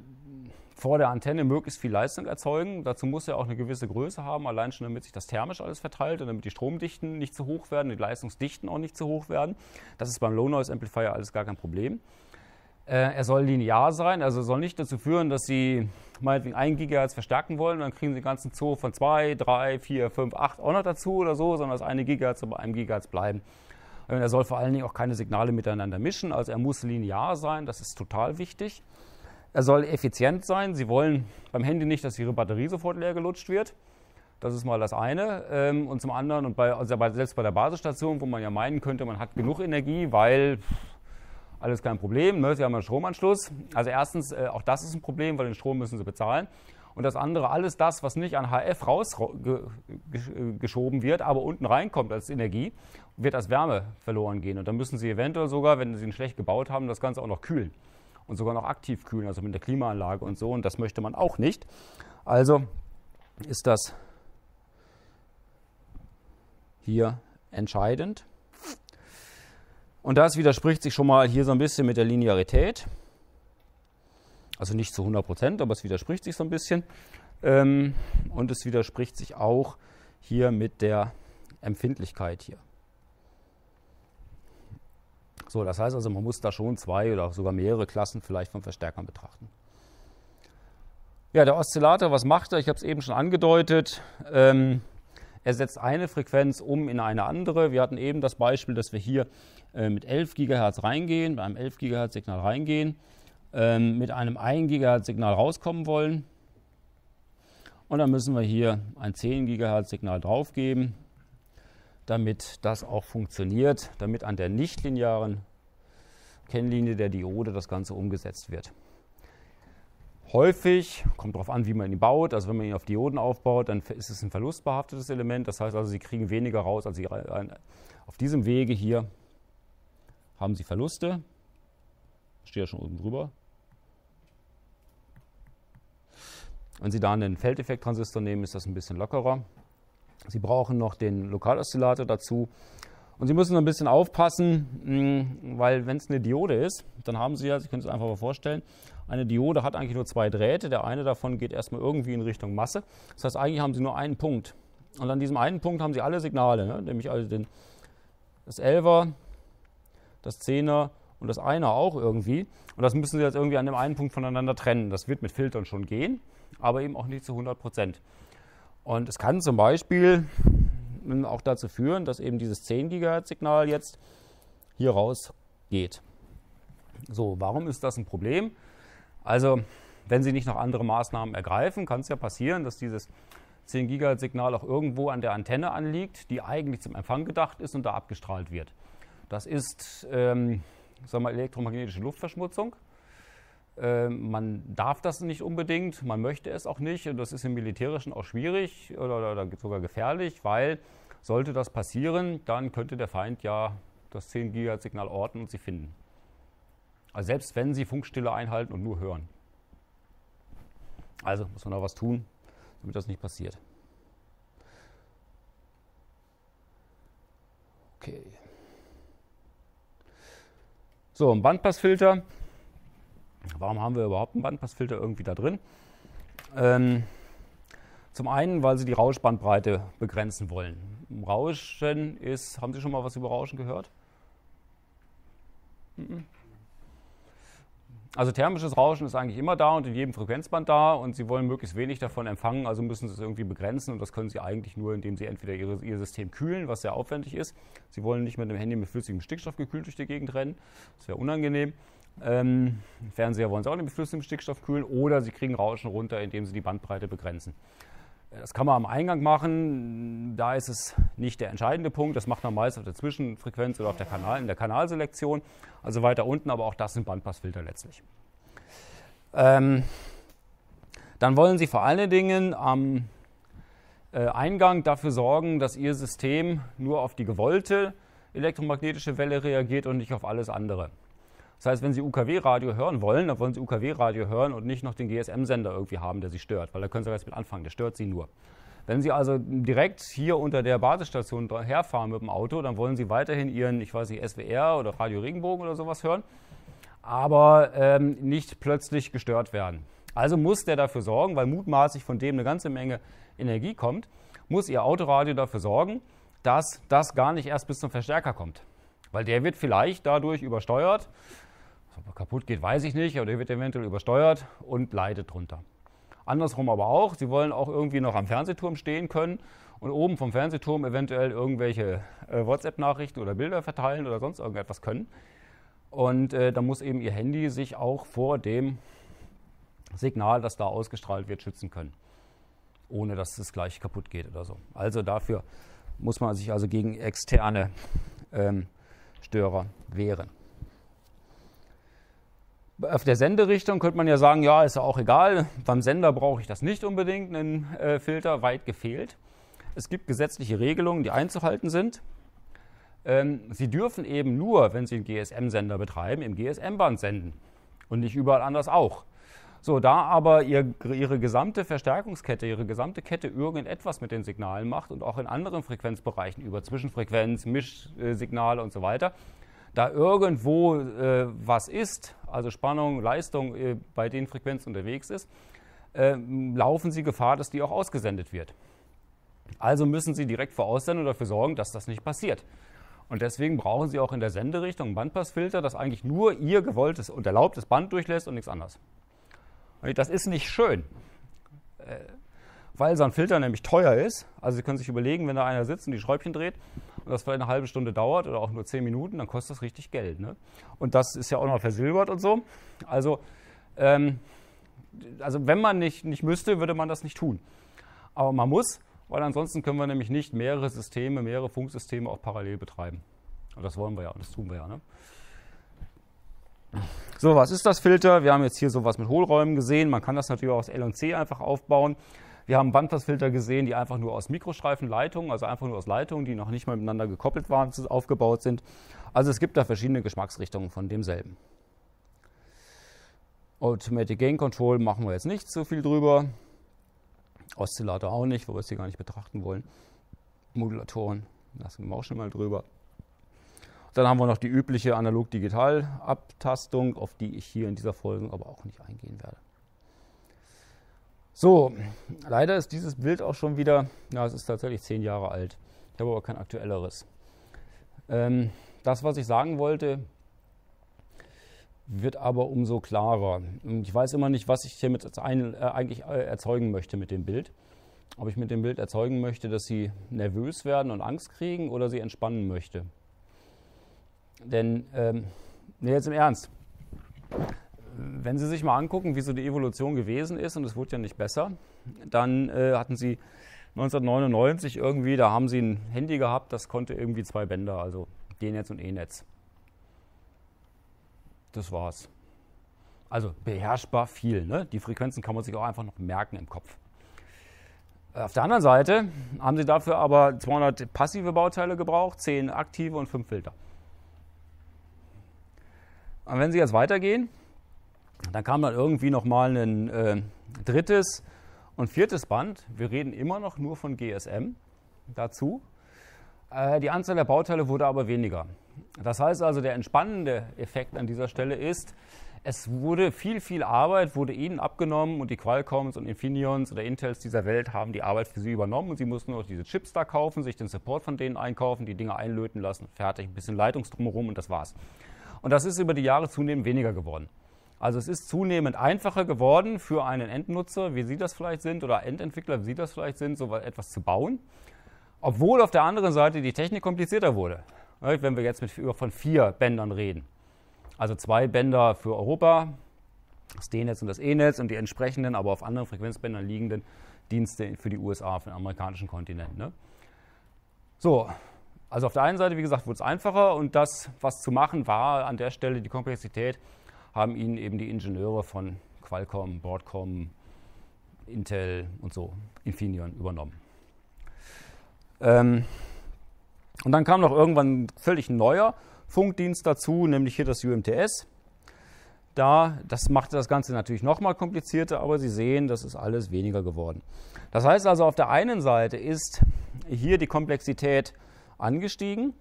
vor der Antenne möglichst viel Leistung erzeugen. Dazu muss er auch eine gewisse Größe haben, allein schon damit sich das thermisch alles verteilt und damit die Stromdichten nicht zu hoch werden, die Leistungsdichten auch nicht zu hoch werden. Das ist beim Low Noise Amplifier alles gar kein Problem. Er soll linear sein, also soll nicht dazu führen, dass Sie meinetwegen ein Gigahertz verstärken wollen, dann kriegen Sie den ganzen Zoo von zwei, drei, vier, fünf, acht auch noch dazu oder so, sondern dass ein Gigahertz bei einem Gigahertz bleiben. Und er soll vor allen Dingen auch keine Signale miteinander mischen, also er muss linear sein, das ist total wichtig. Er soll effizient sein, Sie wollen beim Handy nicht, dass Ihre Batterie sofort leer gelutscht wird. Das ist mal das eine. Und zum anderen, und bei, also selbst bei der Basisstation, wo man ja meinen könnte, man hat genug Energie, weil... Alles kein Problem, ne? Sie haben einen Stromanschluss. Also erstens, äh, auch das ist ein Problem, weil den Strom müssen Sie bezahlen. Und das andere, alles das, was nicht an H F rausgeschoben wird, aber unten reinkommt als Energie, wird als Wärme verloren gehen. Und dann müssen Sie eventuell sogar, wenn Sie ihn schlecht gebaut haben, das Ganze auch noch kühlen. Und sogar noch aktiv kühlen, also mit der Klimaanlage und so. Und das möchte man auch nicht. Also ist das hier entscheidend. Und das widerspricht sich schon mal hier so ein bisschen mit der Linearität. Also nicht zu hundert Prozent, aber es widerspricht sich so ein bisschen. Und es widerspricht sich auch hier mit der Empfindlichkeit hier. So, das heißt also, man muss da schon zwei oder sogar mehrere Klassen vielleicht von Verstärkern betrachten. Ja, der Oszillator, was macht er? Ich habe es eben schon angedeutet. Er setzt eine Frequenz um in eine andere. Wir hatten eben das Beispiel, dass wir hier äh, mit elf Gigahertz reingehen, bei einem elf Gigahertz Signal reingehen, ähm, mit einem ein Gigahertz Signal rauskommen wollen. Und dann müssen wir hier ein zehn Gigahertz Signal draufgeben, damit das auch funktioniert, damit an der nichtlinearen Kennlinie der Diode das Ganze umgesetzt wird. Häufig, kommt darauf an, wie man ihn baut, also wenn man ihn auf Dioden aufbaut, dann ist es ein verlustbehaftetes Element. Das heißt also, Sie kriegen weniger raus, als Sie auf diesem Wege hier haben Sie Verluste. Steht ja schon oben drüber. Wenn Sie da einen Feldeffekt-Transistor nehmen, ist das ein bisschen lockerer. Sie brauchen noch den Lokaloszillator dazu. Und Sie müssen ein bisschen aufpassen, weil wenn es eine Diode ist, dann haben Sie ja, Sie können es einfach mal vorstellen, eine Diode hat eigentlich nur zwei Drähte. Der eine davon geht erstmal irgendwie in Richtung Masse. Das heißt, eigentlich haben Sie nur einen Punkt. Und an diesem einen Punkt haben Sie alle Signale, ne? Nämlich also den, das Elfer, das Zehner und das Einer auch irgendwie. Und das müssen Sie jetzt irgendwie an dem einen Punkt voneinander trennen. Das wird mit Filtern schon gehen, aber eben auch nicht zu hundert Prozent. Und es kann zum Beispiel auch dazu führen, dass eben dieses zehn Gigahertz Signal jetzt hier raus geht. So, warum ist das ein Problem? Also, wenn Sie nicht noch andere Maßnahmen ergreifen, kann es ja passieren, dass dieses zehn Gigahertz Signal auch irgendwo an der Antenne anliegt, die eigentlich zum Empfang gedacht ist und da abgestrahlt wird. Das ist, ähm, sagen wir mal, elektromagnetische Luftverschmutzung. Ähm, man darf das nicht unbedingt, man möchte es auch nicht. Und das ist im Militärischen auch schwierig oder, oder, oder sogar gefährlich, weil sollte das passieren, dann könnte der Feind ja das zehn Gigahertz Signal orten und Sie finden. Also selbst wenn Sie Funkstille einhalten und nur hören. Also muss man da was tun, damit das nicht passiert. Okay. So, ein Bandpassfilter. Warum haben wir überhaupt einen Bandpassfilter irgendwie da drin? Ähm, zum einen, weil Sie die Rauschbandbreite begrenzen wollen. Rauschen ist, haben Sie schon mal was über Rauschen gehört? Mhm. Also thermisches Rauschen ist eigentlich immer da und in jedem Frequenzband da und Sie wollen möglichst wenig davon empfangen, also müssen Sie es irgendwie begrenzen und das können Sie eigentlich nur, indem Sie entweder Ihre, Ihr System kühlen, was sehr aufwendig ist. Sie wollen nicht mit dem Handy mit flüssigem Stickstoff gekühlt durch die Gegend rennen, das wäre unangenehm. Ähm, Fernseher wollen Sie auch nicht mit flüssigem Stickstoff kühlen oder Sie kriegen Rauschen runter, indem Sie die Bandbreite begrenzen. Das kann man am Eingang machen, da ist es nicht der entscheidende Punkt. Das macht man meist auf der Zwischenfrequenz oder auf der Kanal, in der Kanalselektion. Also weiter unten, aber auch das sind Bandpassfilter letztlich. Ähm, dann wollen Sie vor allen Dingen am äh, Eingang dafür sorgen, dass Ihr System nur auf die gewollte elektromagnetische Welle reagiert und nicht auf alles andere. Das heißt, wenn Sie U K W-Radio hören wollen, dann wollen Sie U K W-Radio hören und nicht noch den G S M-Sender irgendwie haben, der Sie stört, weil da können Sie jetzt mit anfangen, der stört Sie nur. Wenn Sie also direkt hier unter der Basisstation herfahren mit dem Auto, dann wollen Sie weiterhin Ihren, ich weiß nicht, S W R oder Radio Regenbogen oder sowas hören, aber ähm, nicht plötzlich gestört werden. Also muss der dafür sorgen, weil mutmaßlich von dem eine ganze Menge Energie kommt, muss Ihr Autoradio dafür sorgen, dass das gar nicht erst bis zum Verstärker kommt. Weil der wird vielleicht dadurch übersteuert, ob er kaputt geht, weiß ich nicht, aber der wird eventuell übersteuert und leidet drunter. Andersrum aber auch, Sie wollen auch irgendwie noch am Fernsehturm stehen können und oben vom Fernsehturm eventuell irgendwelche äh, WhatsApp-Nachrichten oder Bilder verteilen oder sonst irgendetwas können. Und äh, da muss eben Ihr Handy sich auch vor dem Signal, das da ausgestrahlt wird, schützen können, ohne dass es gleich kaputt geht oder so. Also dafür muss man sich also gegen externe ähm, Störer wehren. Auf der Senderichtung könnte man ja sagen, ja, ist ja auch egal, beim Sender brauche ich das nicht unbedingt, einen äh, Filter, weit gefehlt. Es gibt gesetzliche Regelungen, die einzuhalten sind. Ähm, Sie dürfen eben nur, wenn Sie einen G S M-Sender betreiben, im G S M-Band senden und nicht überall anders auch. So, da aber ihr, Ihre gesamte Verstärkungskette, Ihre gesamte Kette irgendetwas mit den Signalen macht und auch in anderen Frequenzbereichen über Zwischenfrequenz, Mischsignale und so weiter, da irgendwo äh, was ist, also Spannung, Leistung äh, bei den Frequenzen unterwegs ist, äh, laufen Sie Gefahr, dass die auch ausgesendet wird. Also müssen Sie direkt vor Aussendung dafür sorgen, dass das nicht passiert. Und deswegen brauchen Sie auch in der Senderichtung einen Bandpassfilter, das eigentlich nur Ihr gewolltes und erlaubtes Band durchlässt und nichts anderes. Und das ist nicht schön, äh, weil so ein Filter nämlich teuer ist. Also Sie können sich überlegen, wenn da einer sitzt und die Schräubchen dreht, und das vielleicht eine halbe Stunde dauert oder auch nur zehn Minuten, dann kostet das richtig Geld. Ne? Und das ist ja auch noch versilbert und so. Also, ähm, also wenn man nicht, nicht müsste, würde man das nicht tun. Aber man muss, weil ansonsten können wir nämlich nicht mehrere Systeme, mehrere Funksysteme auch parallel betreiben. Und das wollen wir ja und das tun wir ja. Ne? So, was ist das Filter? Wir haben jetzt hier sowas mit Hohlräumen gesehen. Man kann das natürlich auch aus L und C einfach aufbauen. Wir haben Bandpassfilter gesehen, die einfach nur aus Mikroschreifenleitungen, also einfach nur aus Leitungen, die noch nicht mal miteinander gekoppelt waren, aufgebaut sind. Also es gibt da verschiedene Geschmacksrichtungen von demselben. Automatic Gain Control machen wir jetzt nicht so viel drüber. Oszillator auch nicht, wo wir es hier gar nicht betrachten wollen. Modulatoren, das gehen wir auch schon mal drüber. Dann haben wir noch die übliche Analog-Digital-Abtastung, auf die ich hier in dieser Folge aber auch nicht eingehen werde. So, leider ist dieses Bild auch schon wieder, ja, es ist tatsächlich zehn Jahre alt. Ich habe aber kein aktuelleres. Ähm, das, was ich sagen wollte, wird aber umso klarer. Ich weiß immer nicht, was ich hiermit jetzt ein, äh, eigentlich erzeugen möchte mit dem Bild. Ob ich mit dem Bild erzeugen möchte, dass Sie nervös werden und Angst kriegen oder Sie entspannen möchte. Denn, ähm, nee, jetzt im Ernst. Wenn Sie sich mal angucken, wie so die Evolution gewesen ist, und es wurde ja nicht besser, dann äh, hatten Sie neunzehnhundertneunundneunzig irgendwie, da haben Sie ein Handy gehabt, das konnte irgendwie zwei Bänder, also D-Netz und E-Netz. Das war's. Also beherrschbar viel, ne? Die Frequenzen kann man sich auch einfach noch merken im Kopf. Auf der anderen Seite haben Sie dafür aber zweihundert passive Bauteile gebraucht, zehn aktive und fünf Filter. Und wenn Sie jetzt weitergehen, dann kam dann irgendwie nochmal ein äh, drittes und viertes Band. Wir reden immer noch nur von G S M dazu. Äh, die Anzahl der Bauteile wurde aber weniger. Das heißt also, der entspannende Effekt an dieser Stelle ist, es wurde viel, viel Arbeit, wurde Ihnen abgenommen und die Qualcomms und Infineons oder Intels dieser Welt haben die Arbeit für Sie übernommen und Sie mussten nur noch diese Chips da kaufen, sich den Support von denen einkaufen, die Dinge einlöten lassen, fertig, ein bisschen Leitungsdrumherum und das war's. Und das ist über die Jahre zunehmend weniger geworden. Also es ist zunehmend einfacher geworden für einen Endnutzer, wie Sie das vielleicht sind, oder Endentwickler, wie Sie das vielleicht sind, so etwas zu bauen. Obwohl auf der anderen Seite die Technik komplizierter wurde. Wenn wir jetzt mit, von vier Bändern reden. Also zwei Bänder für Europa, das D-Netz und das E-Netz und die entsprechenden, aber auf anderen Frequenzbändern liegenden Dienste für die U S A, für den amerikanischen Kontinent. Ne? So. Also auf der einen Seite, wie gesagt, wurde es einfacher und das, was zu machen war an der Stelle, die Komplexität, haben Ihnen eben die Ingenieure von Qualcomm, Broadcom, Intel und so, Infineon, übernommen. Ähm, und dann kam noch irgendwann ein völlig neuer Funkdienst dazu, nämlich hier das U M T S. Da, das machte das Ganze natürlich nochmal komplizierter, aber Sie sehen, das ist alles weniger geworden. Das heißt also, auf der einen Seite ist hier die Komplexität angestiegen.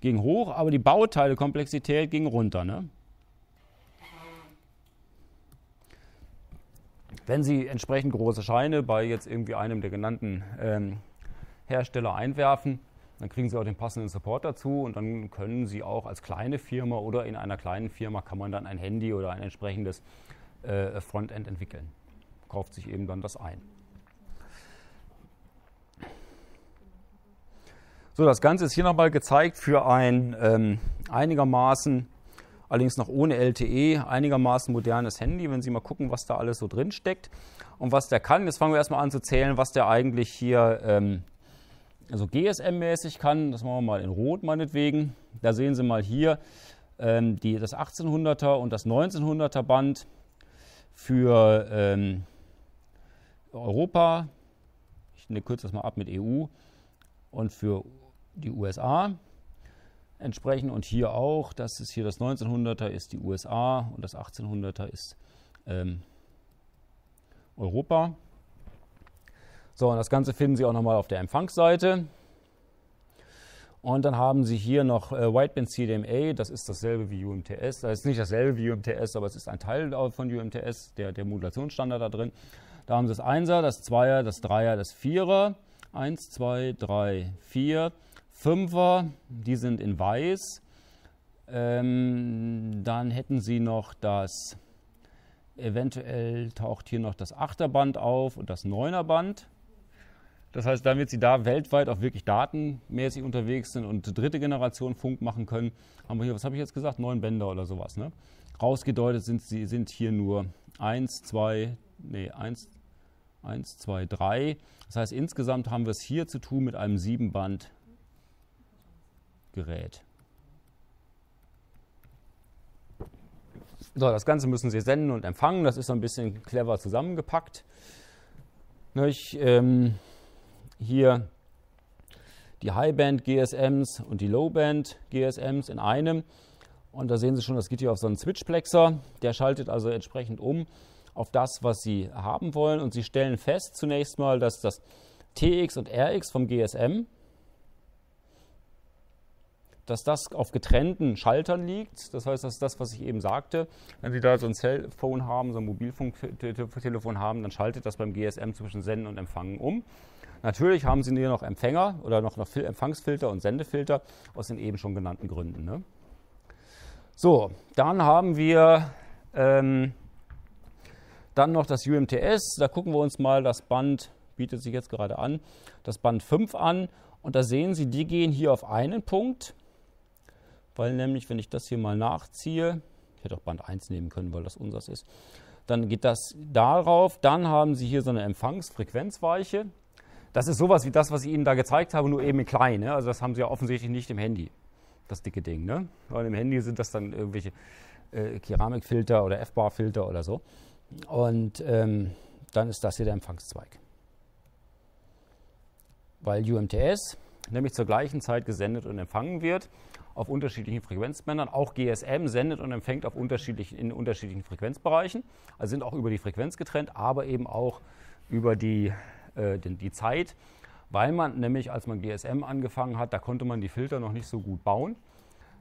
ging hoch, aber die Bauteilekomplexität ging runter. Ne? Wenn Sie entsprechend große Scheine bei jetzt irgendwie einem der genannten ähm, Hersteller einwerfen, dann kriegen Sie auch den passenden Support dazu und dann können Sie auch als kleine Firma oder in einer kleinen Firma kann man dann ein Handy oder ein entsprechendes äh, Frontend entwickeln. Kauft sich eben dann das ein. So, das Ganze ist hier nochmal gezeigt für ein ähm, einigermaßen, allerdings noch ohne L T E, einigermaßen modernes Handy. Wenn Sie mal gucken, was da alles so drin steckt und was der kann. Jetzt fangen wir erstmal an zu zählen, was der eigentlich hier ähm, also G S M-mäßig kann. Das machen wir mal in Rot meinetwegen. Da sehen Sie mal hier ähm, die, das achtzehnhunderter und das neunzehnhunderter Band für ähm, Europa. Ich ne, kürze das mal ab mit E U und für die U S A entsprechend und hier auch, das ist hier das neunzehnhunderter ist die U S A und das achtzehnhunderter ist ähm, Europa. So, und das Ganze finden Sie auch nochmal auf der Empfangsseite. Und dann haben Sie hier noch äh, Wideband C D M A, das ist dasselbe wie U M T S, das ist nicht dasselbe wie U M T S, aber es ist ein Teil von U M T S, der, der Modulationsstandard da drin. Da haben Sie das Einser, das Zweier, das Dreier, das Vierer. eins, zwei, drei, vier, Fünfer, die sind in weiß. Ähm, dann hätten Sie noch das, eventuell taucht hier noch das Achterband auf und das Neunerband. Das heißt, damit Sie da weltweit auch wirklich datenmäßig unterwegs sind und dritte Generation Funk machen können, haben wir hier, was habe ich jetzt gesagt, neun Bänder oder sowas. Ne? Rausgedeutet sind, sie sind hier nur eins, zwei, nee, eins, eins, zwei, drei. Das heißt, insgesamt haben wir es hier zu tun mit einem sieben-Band-Gerät. So, das Ganze müssen Sie senden und empfangen. Das ist so ein bisschen clever zusammengepackt. Ich, ähm, hier die High-Band-G S Ms und die Low-Band-G S Ms in einem. Und da sehen Sie schon, das geht hier auf so einen Switchplexer. Der schaltet also entsprechend um auf das, was Sie haben wollen. Und Sie stellen fest zunächst mal, dass das T X und R X vom G S M, dass das auf getrennten Schaltern liegt. Das heißt, dass das, was ich eben sagte, wenn Sie da so ein Cellphone haben, so ein Mobilfunktelefon haben, dann schaltet das beim G S M zwischen Senden und Empfangen um. Natürlich haben Sie hier noch Empfänger oder noch, noch Empfangsfilter und Sendefilter aus den eben schon genannten Gründen. Ne? So, dann haben wir ähm, dann noch das U M T S, da gucken wir uns mal das Band, bietet sich jetzt gerade an, das Band fünf an. Und da sehen Sie, die gehen hier auf einen Punkt, weil nämlich, wenn ich das hier mal nachziehe, ich hätte auch Band eins nehmen können, weil das unseres ist, dann geht das darauf. Dann haben Sie hier so eine Empfangsfrequenzweiche. Das ist sowas wie das, was ich Ihnen da gezeigt habe, nur eben in klein. Ne? Also das haben Sie ja offensichtlich nicht im Handy, das dicke Ding. Ne? Weil im Handy sind das dann irgendwelche äh, Keramikfilter oder F-Bar-Filter oder so. Und ähm, dann ist das hier der Empfangszweig. Weil U M T S nämlich zur gleichen Zeit gesendet und empfangen wird auf unterschiedlichen Frequenzbändern. Auch G S M sendet und empfängt auf unterschiedlichen, in unterschiedlichen Frequenzbereichen. Also sind auch über die Frequenz getrennt, aber eben auch über die, äh, die, die Zeit. Weil man nämlich, als man G S M angefangen hat, da konnte man die Filter noch nicht so gut bauen.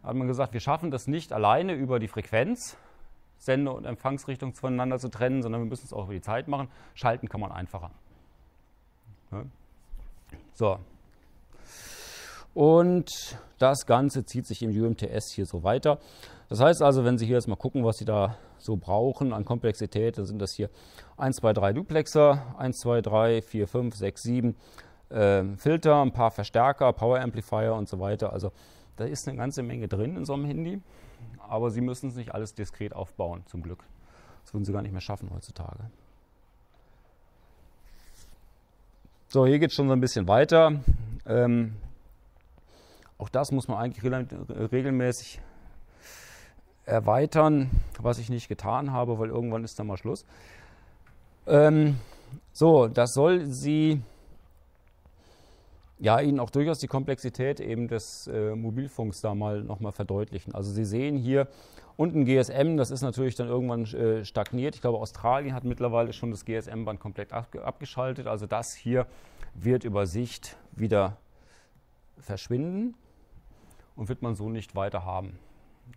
Da hat man gesagt, wir schaffen das nicht alleine über die Frequenz, Sende- und Empfangsrichtung voneinander zu trennen, sondern wir müssen es auch über die Zeit machen. Schalten kann man einfacher. Ja. So. Und das Ganze zieht sich im U M T S hier so weiter. Das heißt also, wenn Sie hier jetzt mal gucken, was Sie da so brauchen an Komplexität, dann sind das hier eins, zwei, drei Duplexer, eins, zwei, drei, vier, fünf, sechs, sieben äh, Filter, ein paar Verstärker, Power Amplifier und so weiter. Also da ist eine ganze Menge drin in so einem Handy. Aber Sie müssen es nicht alles diskret aufbauen, zum Glück. Das würden Sie gar nicht mehr schaffen heutzutage. So, hier geht es schon so ein bisschen weiter. Ähm, auch das muss man eigentlich regelmäßig erweitern, was ich nicht getan habe, weil irgendwann ist dann mal Schluss. Ähm, so, das soll Sie... ja, Ihnen auch durchaus die Komplexität eben des äh, Mobilfunks da mal nochmal verdeutlichen. Also Sie sehen hier unten G S M, das ist natürlich dann irgendwann äh, stagniert. Ich glaube, Australien hat mittlerweile schon das G S M-Band komplett ab abgeschaltet. Also das hier wird über Sicht wieder verschwinden. und wird man so nicht weiter haben.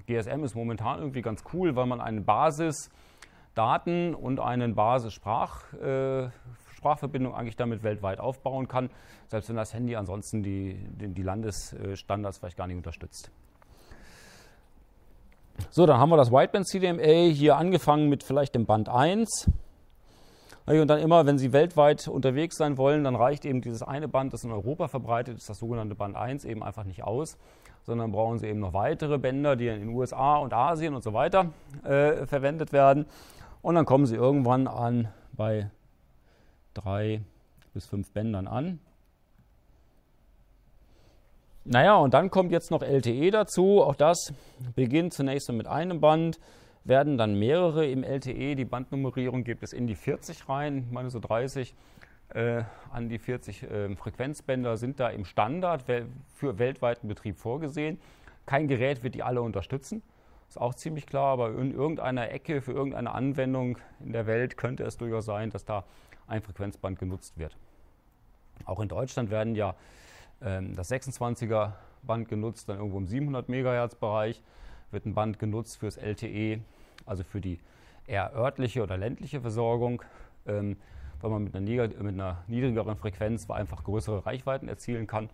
G S M ist momentan irgendwie ganz cool, weil man eine Basisdaten und eine Basis-Sprachverbindung eigentlich damit weltweit aufbauen kann, selbst wenn das Handy ansonsten die, die Landesstandards vielleicht gar nicht unterstützt. So, dann haben wir das Wideband C D M A hier angefangen mit vielleicht dem Band eins. Und dann immer, wenn Sie weltweit unterwegs sein wollen, dann reicht eben dieses eine Band, das in Europa verbreitet ist, das sogenannte Band eins, eben einfach nicht aus, sondern brauchen Sie eben noch weitere Bänder, die in den U S A und Asien und so weiter äh, verwendet werden. Und dann kommen Sie irgendwann an bei drei bis fünf Bändern an. Naja, und dann kommt jetzt noch L T E dazu. Auch das beginnt zunächst mit einem Band, werden dann mehrere im L T E. Die Bandnummerierung gibt es in die vierzig rein, ich meine so dreißig. Äh, an die vierzig äh, Frequenzbänder sind da im Standard wel für weltweiten Betrieb vorgesehen. Kein Gerät wird die alle unterstützen, ist auch ziemlich klar, aber in irgendeiner Ecke, für irgendeine Anwendung in der Welt könnte es durchaus sein, dass da ein Frequenzband genutzt wird. Auch in Deutschland werden ja äh, das sechsundzwanziger Band genutzt, dann irgendwo im siebenhundert Megahertz Bereich wird ein Band genutzt fürs L T E, also für die eher örtliche oder ländliche Versorgung, ähm, weil man mit einer, mit einer niedrigeren Frequenz einfach größere Reichweiten erzielen kann.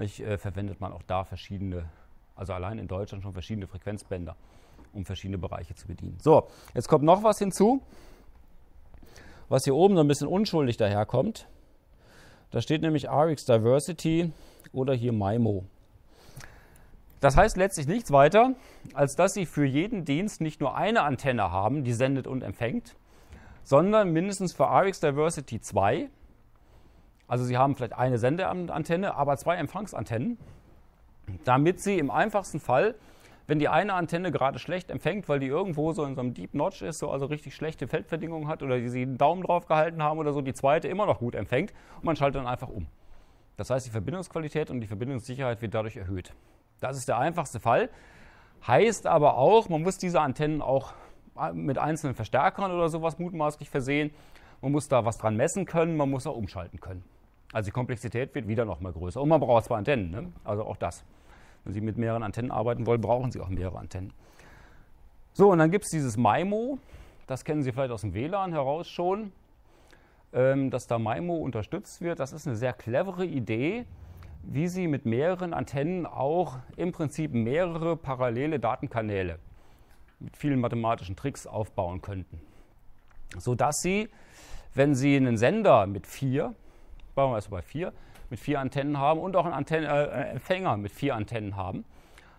Ich, äh, verwendet man auch da verschiedene, also allein in Deutschland schon verschiedene Frequenzbänder, um verschiedene Bereiche zu bedienen. So, jetzt kommt noch was hinzu, was hier oben so ein bisschen unschuldig daherkommt. Da steht nämlich R X Diversity oder hier M I M O. Das heißt letztlich nichts weiter, als dass Sie für jeden Dienst nicht nur eine Antenne haben, die sendet und empfängt, sondern mindestens für R X Diversity zwei. Also Sie haben vielleicht eine Sendeantenne, aber zwei Empfangsantennen, damit Sie im einfachsten Fall, wenn die eine Antenne gerade schlecht empfängt, weil die irgendwo so in so einem Deep Notch ist, so also richtig schlechte Feldbedingungen hat oder die Sie einen Daumen drauf gehalten haben oder so, die zweite immer noch gut empfängt und man schaltet dann einfach um. Das heißt, die Verbindungsqualität und die Verbindungssicherheit wird dadurch erhöht. Das ist der einfachste Fall, heißt aber auch, man muss diese Antennen auch mit einzelnen Verstärkern oder sowas mutmaßlich versehen. Man muss da was dran messen können, man muss auch umschalten können. Also die Komplexität wird wieder noch mal größer. Und man braucht zwei Antennen, ne? Also auch das. Wenn Sie mit mehreren Antennen arbeiten wollen, brauchen Sie auch mehrere Antennen. So, und dann gibt es dieses M I M O, das kennen Sie vielleicht aus dem W LAN heraus schon, dass da M I M O unterstützt wird. Das ist eine sehr clevere Idee, wie Sie mit mehreren Antennen auch im Prinzip mehrere parallele Datenkanäle mit vielen mathematischen Tricks aufbauen könnten. Sodass Sie, wenn Sie einen Sender mit vier, bleiben wir erstmal bei vier, mit vier Antennen haben und auch einen Antennen, äh, Empfänger mit vier Antennen haben,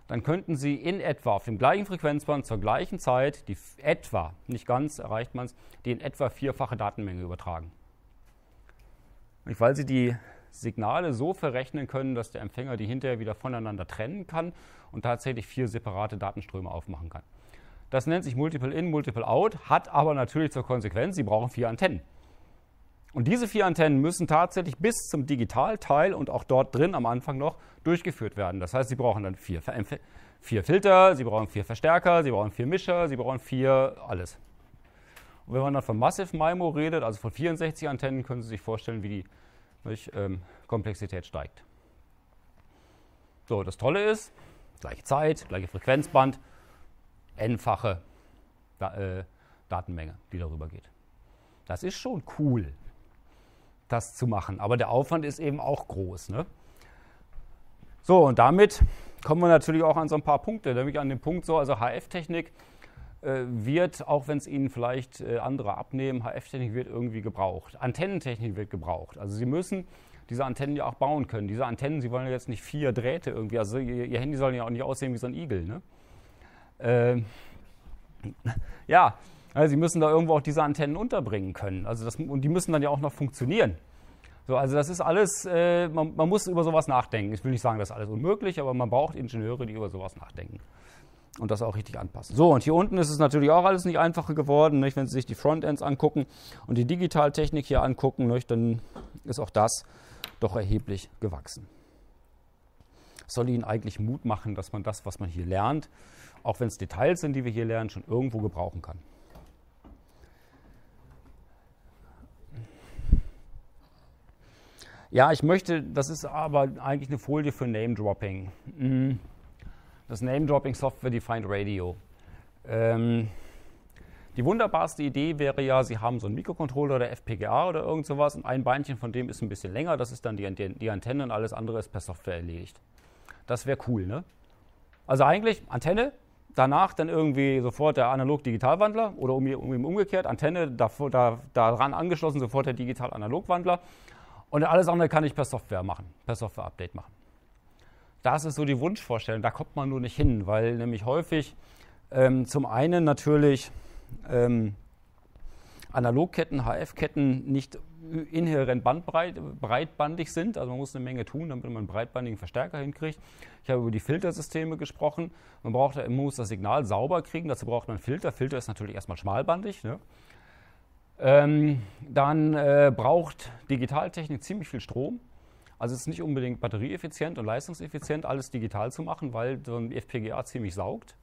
dann könnten Sie in etwa auf dem gleichen Frequenzband zur gleichen Zeit, die etwa, nicht ganz erreicht man es, die in etwa vierfache Datenmenge übertragen. Und weil Sie die Signale so verrechnen können, dass der Empfänger die hinterher wieder voneinander trennen kann und tatsächlich vier separate Datenströme aufmachen kann. Das nennt sich Multiple In, Multiple Out, hat aber natürlich zur Konsequenz, Sie brauchen vier Antennen. Und diese vier Antennen müssen tatsächlich bis zum Digitalteil und auch dort drin am Anfang noch durchgeführt werden. Das heißt, Sie brauchen dann vier, vier Filter, Sie brauchen vier Verstärker, Sie brauchen vier Mischer, Sie brauchen vier alles. Und wenn man dann von Massive M I M O redet, also von vierundsechzig Antennen, können Sie sich vorstellen, wie die Durch, ähm, Komplexität steigt. So, das Tolle ist, gleiche Zeit, gleiche Frequenzband, n-fache da, äh, Datenmenge, die darüber geht. Das ist schon cool, das zu machen, aber der Aufwand ist eben auch groß, ne? So, und damit kommen wir natürlich auch an so ein paar Punkte, nämlich an den Punkt so, also H F-Technik äh, wird, auch wenn es Ihnen vielleicht äh, andere abnehmen, H F-Technik wird irgendwie gebraucht. Antennentechnik wird gebraucht. Also Sie müssen diese Antennen ja auch bauen können. Diese Antennen, Sie wollen ja jetzt nicht vier Drähte irgendwie, also Ihr, ihr Handy soll ja auch nicht aussehen wie so ein Igel, ne? Ähm, ja, also Sie müssen da irgendwo auch diese Antennen unterbringen können. Also das, und die müssen dann ja auch noch funktionieren. So, also das ist alles, äh, man, man muss über sowas nachdenken. Ich will nicht sagen, das ist alles unmöglich, aber man braucht Ingenieure, die über sowas nachdenken. Und das auch richtig anpassen. So, und hier unten ist es natürlich auch alles nicht einfacher geworden, nicht? Wenn Sie sich die Frontends angucken und die Digitaltechnik hier angucken, nicht? Dann ist auch das doch erheblich gewachsen. Das soll Ihnen eigentlich Mut machen, dass man das, was man hier lernt, auch wenn es Details sind, die wir hier lernen, schon irgendwo gebrauchen kann. Ja, ich möchte, das ist aber eigentlich eine Folie für Name-Dropping. Mhm. das Name-Dropping Software Defined Radio. Ähm, die wunderbarste Idee wäre ja, Sie haben so einen Mikrocontroller oder F P G A oder irgend sowas und ein Beinchen von dem ist ein bisschen länger, das ist dann die, die Antenne und alles andere ist per Software erledigt. Das wäre cool, ne? Also eigentlich Antenne, danach dann irgendwie sofort der Analog-Digital-Wandler oder um, um, umgekehrt Antenne, davor, da, daran angeschlossen sofort der Digital-Analog-Wandler und alles andere kann ich per Software machen, per Software-Update machen. Das ist so die Wunschvorstellung, da kommt man nur nicht hin, weil nämlich häufig ähm, zum einen natürlich ähm, Analogketten, H F-Ketten nicht inhärent bandbreit, breitbandig sind, also man muss eine Menge tun, damit man einen breitbandigen Verstärker hinkriegt. Ich habe über die Filtersysteme gesprochen, man, braucht, man muss das Signal sauber kriegen, dazu braucht man einen Filter. Filter ist natürlich erstmal schmalbandig, ne? ähm, dann äh, braucht Digitaltechnik ziemlich viel Strom, also es ist nicht unbedingt batterieeffizient und leistungseffizient, alles digital zu machen, weil so ein F P G A ziemlich saugt,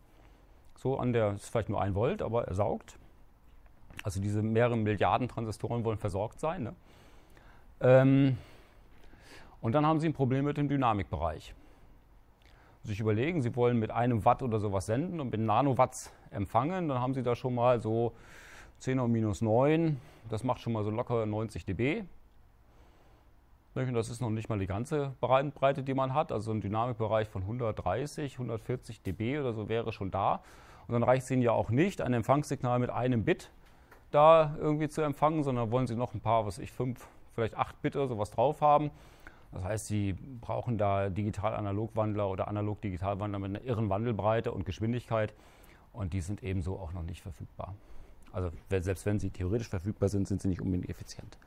so an der, ist vielleicht nur ein Volt, aber er saugt. Also diese mehreren Milliarden Transistoren wollen versorgt sein, ne? Ähm, und dann haben Sie ein Problem mit dem Dynamikbereich. Sich überlegen, Sie wollen mit einem Watt oder sowas senden und mit Nanowatts empfangen, dann haben Sie da schon mal so zehn hoch minus neun, das macht schon mal so locker neunzig Dezibel. Und das ist noch nicht mal die ganze Breite, die man hat, also ein Dynamikbereich von hundertdreißig, hundertvierzig Dezibel oder so wäre schon da. Und dann reicht es Ihnen ja auch nicht, ein Empfangssignal mit einem Bit da irgendwie zu empfangen, sondern wollen Sie noch ein paar, was ich, fünf, vielleicht acht Bit oder sowas drauf haben. Das heißt, Sie brauchen da Digital-Analog-Wandler oder Analog-Digital-Wandler mit einer irren Wandelbreite und Geschwindigkeit und die sind ebenso auch noch nicht verfügbar. Also selbst wenn sie theoretisch verfügbar sind, sind sie nicht unbedingt effizient.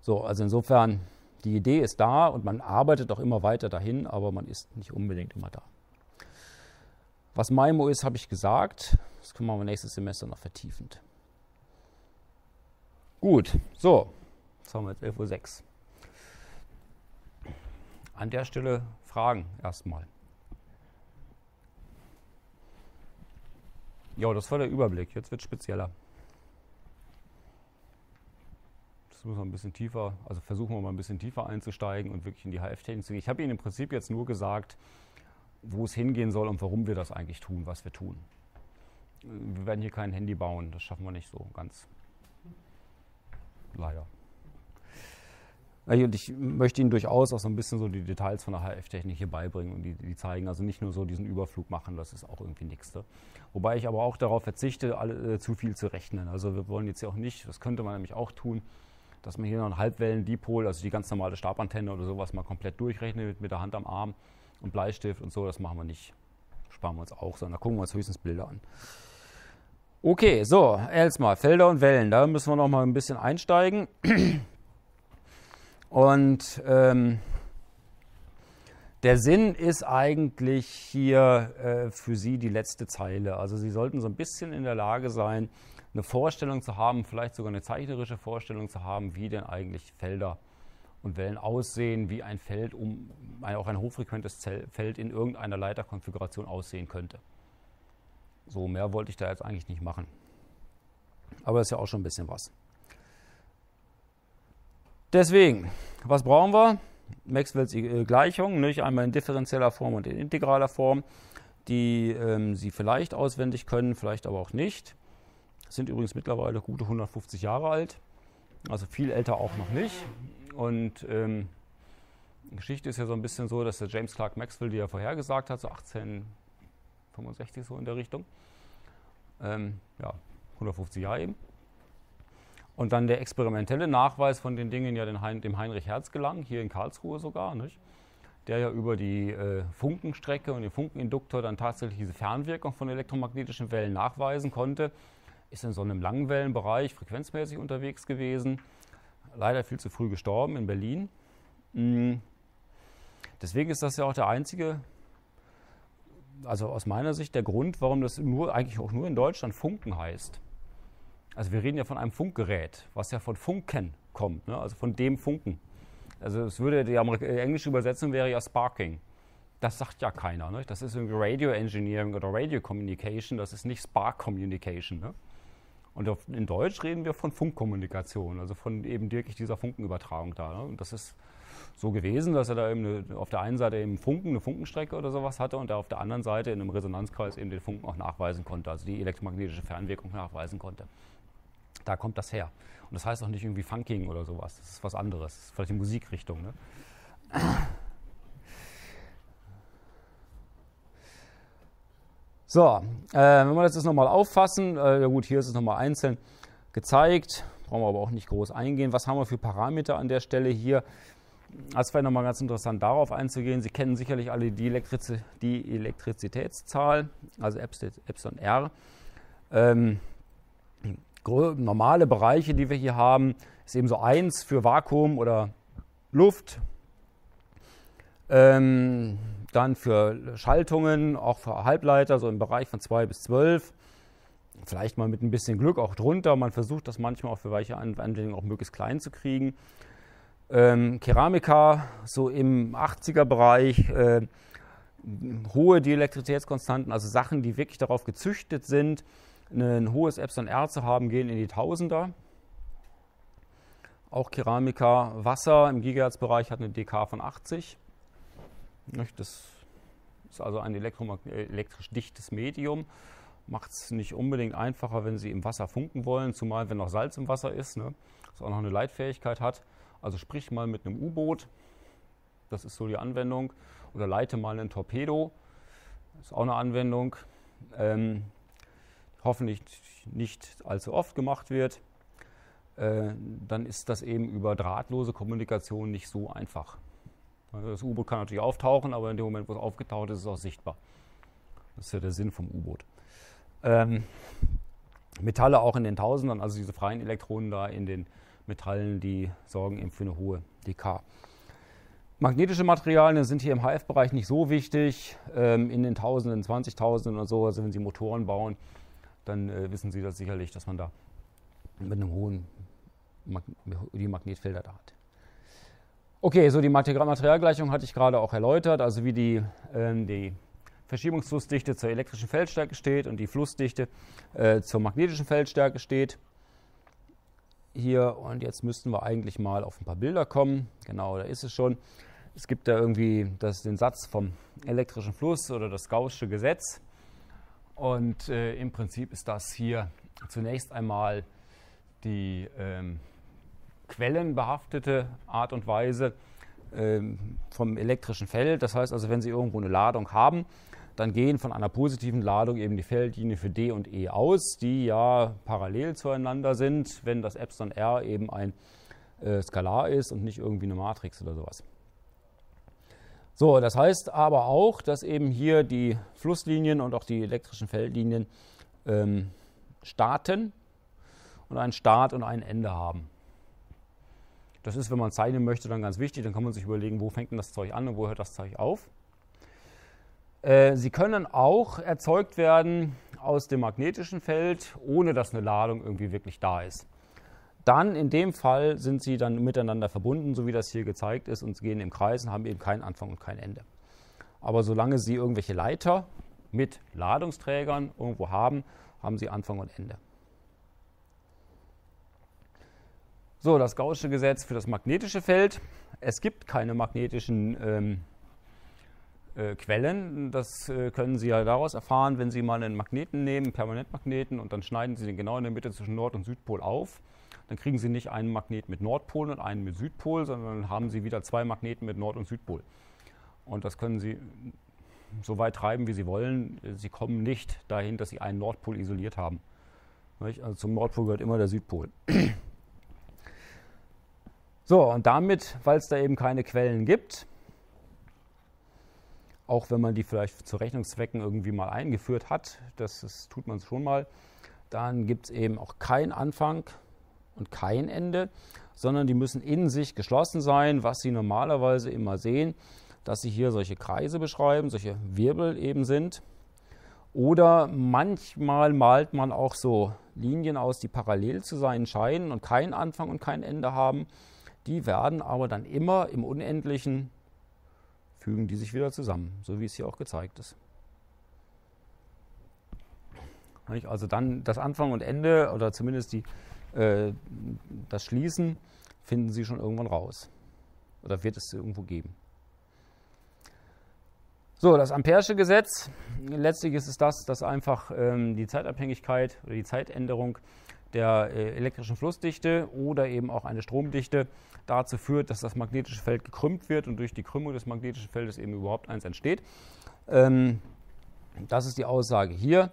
So, also insofern, die Idee ist da und man arbeitet auch immer weiter dahin, aber man ist nicht unbedingt immer da. Was MIMO ist, habe ich gesagt. Das können wir aber nächstes Semester noch vertiefend. Gut, so. Jetzt haben wir jetzt elf Uhr sechs. An der Stelle Fragen erstmal. Ja, das war der Überblick. Jetzt wird es spezieller. Das müssen wir ein bisschen tiefer, also versuchen wir mal ein bisschen tiefer einzusteigen und wirklich in die H F-Technik zu gehen. Ich habe Ihnen im Prinzip jetzt nur gesagt, wo es hingehen soll und warum wir das eigentlich tun, was wir tun. Wir werden hier kein Handy bauen, das schaffen wir nicht so ganz. Leider. Und ich möchte Ihnen durchaus auch so ein bisschen so die Details von der H F-Technik hier beibringen und die, die zeigen, also nicht nur so diesen Überflug machen, das ist auch irgendwie nichts. Wobei ich aber auch darauf verzichte, alle, äh, zu viel zu rechnen. Also wir wollen jetzt ja auch nicht, das könnte man nämlich auch tun, dass man hier noch einen Halbwellendipol, also die ganz normale Stabantenne oder sowas mal komplett durchrechnet mit, mit der Hand am Arm. Und Bleistift und so, das machen wir nicht. Sparen wir uns auch, sondern da gucken wir uns höchstens Bilder an. Okay, so, erstmal Felder und Wellen. Da müssen wir noch mal ein bisschen einsteigen. Und ähm, der Sinn ist eigentlich hier äh, für Sie die letzte Zeile. Also Sie sollten so ein bisschen in der Lage sein, eine Vorstellung zu haben, vielleicht sogar eine zeichnerische Vorstellung zu haben, wie denn eigentlich Felder und Wellen aussehen, wie ein Feld, um ein, auch ein hochfrequentes Feld in irgendeiner Leiterkonfiguration aussehen könnte. So, mehr wollte ich da jetzt eigentlich nicht machen. Aber das ist ja auch schon ein bisschen was. Deswegen, was brauchen wir? Maxwells Gleichung, nicht? Einmal in differenzieller Form und in integraler Form, die ähm, Sie vielleicht auswendig können, vielleicht aber auch nicht. Sind übrigens mittlerweile gute hundertfünfzig Jahre alt, also viel älter auch noch nicht. Und ähm, die Geschichte ist ja so ein bisschen so, dass der James Clerk Maxwell, die er vorhergesagt hat, so achtzehnhundertfünfundsechzig so in der Richtung, ähm, ja, hundertfünfzig Jahre eben. Und dann der experimentelle Nachweis von den Dingen ja den Hein, dem Heinrich Hertz gelang, hier in Karlsruhe sogar, nicht? Der ja über die äh, Funkenstrecke und den Funkeninduktor dann tatsächlich diese Fernwirkung von elektromagnetischen Wellen nachweisen konnte, ist in so einem langen Wellenbereich frequenzmäßig unterwegs gewesen. Leider viel zu früh gestorben in Berlin. Deswegen ist das ja auch der einzige, also aus meiner Sicht der Grund, warum das nur, eigentlich auch nur in Deutschland Funken heißt. Also wir reden ja von einem Funkgerät, was ja von Funken kommt, ne? Also von dem Funken. Also es würde, die englische Übersetzung wäre ja Sparking. Das sagt ja keiner, ne? Das ist irgendwie Radio Engineering oder Radio Communication, das ist nicht Spark Communication, ne? Und in Deutsch reden wir von Funkkommunikation, also von eben wirklich dieser Funkenübertragung da. Ne? Und das ist so gewesen, dass er da eben eine, auf der einen Seite eben Funken, eine Funkenstrecke oder sowas hatte und da auf der anderen Seite in einem Resonanzkreis eben den Funken auch nachweisen konnte, also die elektromagnetische Fernwirkung nachweisen konnte. Da kommt das her. Und das heißt auch nicht irgendwie Funking oder sowas, das ist was anderes, das ist vielleicht die Musikrichtung, ne? So, äh, wenn wir das jetzt nochmal auffassen, äh, ja gut, hier ist es nochmal einzeln gezeigt, brauchen wir aber auch nicht groß eingehen. Was haben wir für Parameter an der Stelle hier? Das wäre nochmal ganz interessant, darauf einzugehen. Sie kennen sicherlich alle die, Elektriz die Elektrizitätszahl, also Epsilon R. Ähm, normale Bereiche, die wir hier haben, ist eben so eins für Vakuum oder Luft. Ähm, dann für Schaltungen, auch für Halbleiter, so im Bereich von zwei bis zwölf. Vielleicht mal mit ein bisschen Glück auch drunter. Man versucht das manchmal auch für weiche Anwendungen auch möglichst klein zu kriegen. Ähm, Keramika, so im achtziger-Bereich, äh, hohe Dielektrizitätskonstanten, also Sachen, die wirklich darauf gezüchtet sind, ein hohes Epsilon R zu haben, gehen in die Tausender. Auch Keramika, Wasser im Gigahertz-Bereich hat eine D K von achtzig. Das ist also ein elektrisch dichtes Medium. Macht es nicht unbedingt einfacher, wenn Sie im Wasser funken wollen, zumal wenn noch Salz im Wasser ist, ne? Das auch noch eine Leitfähigkeit hat. Also sprich mal mit einem U-Boot, das ist so die Anwendung. Oder leite mal einen Torpedo, das ist auch eine Anwendung. Ähm, hoffentlich nicht allzu oft gemacht wird. Äh, dann ist das eben über drahtlose Kommunikation nicht so einfach. Das U-Boot kann natürlich auftauchen, aber in dem Moment, wo es aufgetaucht ist, ist es auch sichtbar. Das ist ja der Sinn vom U-Boot. Ähm, Metalle auch in den Tausendern, also diese freien Elektronen da in den Metallen, die sorgen eben für eine hohe D K. Magnetische Materialien sind hier im H F-Bereich nicht so wichtig, ähm, in den Tausenden, zwanzigtausenden und so. Also wenn Sie Motoren bauen, dann äh, wissen Sie das sicherlich, dass man da mit einem hohen Mag die Magnetfelder da hat. Okay, so die Materialgleichung hatte ich gerade auch erläutert, also wie die, ähm, die Verschiebungsflussdichte zur elektrischen Feldstärke steht und die Flussdichte äh, zur magnetischen Feldstärke steht. Hier, und jetzt müssten wir eigentlich mal auf ein paar Bilder kommen. Genau, da ist es schon. Es gibt da irgendwie das, den Satz vom elektrischen Fluss oder das Gaußsche Gesetz. Und äh, im Prinzip ist das hier zunächst einmal die ähm, quellenbehaftete Art und Weise ähm, vom elektrischen Feld. Das heißt also, wenn Sie irgendwo eine Ladung haben, dann gehen von einer positiven Ladung eben die Feldlinien für D und E aus, die ja parallel zueinander sind, wenn das Epsilon R eben ein äh, Skalar ist und nicht irgendwie eine Matrix oder sowas. So, das heißt aber auch, dass eben hier die Flusslinien und auch die elektrischen Feldlinien ähm, starten und einen Start und ein Ende haben. Das ist, wenn man zeichnen möchte, dann ganz wichtig. Dann kann man sich überlegen, wo fängt denn das Zeug an und wo hört das Zeug auf. Sie können auch erzeugt werden aus dem magnetischen Feld, ohne dass eine Ladung irgendwie wirklich da ist. Dann in dem Fall sind sie dann miteinander verbunden, so wie das hier gezeigt ist, und sie gehen im Kreis und haben eben keinen Anfang und kein Ende. Aber solange Sie irgendwelche Leiter mit Ladungsträgern irgendwo haben, haben Sie Anfang und Ende. So, das Gaußsche Gesetz für das magnetische Feld. Es gibt keine magnetischen ähm, Äh, Quellen, das äh, können Sie ja daraus erfahren, wenn Sie mal einen Magneten nehmen, einen Permanentmagneten, und dann schneiden Sie den genau in der Mitte zwischen Nord- und Südpol auf. Dann kriegen Sie nicht einen Magnet mit Nordpol und einen mit Südpol, sondern haben Sie wieder zwei Magneten mit Nord- und Südpol. Und das können Sie so weit treiben, wie Sie wollen. Sie kommen nicht dahin, dass Sie einen Nordpol isoliert haben. Also zum Nordpol gehört immer der Südpol. So, und damit, weil es da eben keine Quellen gibt, auch wenn man die vielleicht zu Rechnungszwecken irgendwie mal eingeführt hat, das, das tut man schon mal, dann gibt es eben auch keinen Anfang und kein Ende, sondern die müssen in sich geschlossen sein, was Sie normalerweise immer sehen, dass Sie hier solche Kreise beschreiben, solche Wirbel eben sind. Oder manchmal malt man auch so Linien aus, die parallel zu sein scheinen und keinen Anfang und kein Ende haben. Die werden aber dann immer im Unendlichen fügen die sich wieder zusammen, so wie es hier auch gezeigt ist. Also dann das Anfang und Ende oder zumindest die, äh, das Schließen finden Sie schon irgendwann raus. Oder wird es irgendwo geben. So, das Ampere'sche Gesetz. Letztlich ist es das, dass einfach ähm, die Zeitabhängigkeit oder die Zeitänderung der äh, elektrischen Flussdichte oder eben auch eine Stromdichte dazu führt, dass das magnetische Feld gekrümmt wird und durch die Krümmung des magnetischen Feldes eben überhaupt eins entsteht. Ähm, das ist die Aussage hier.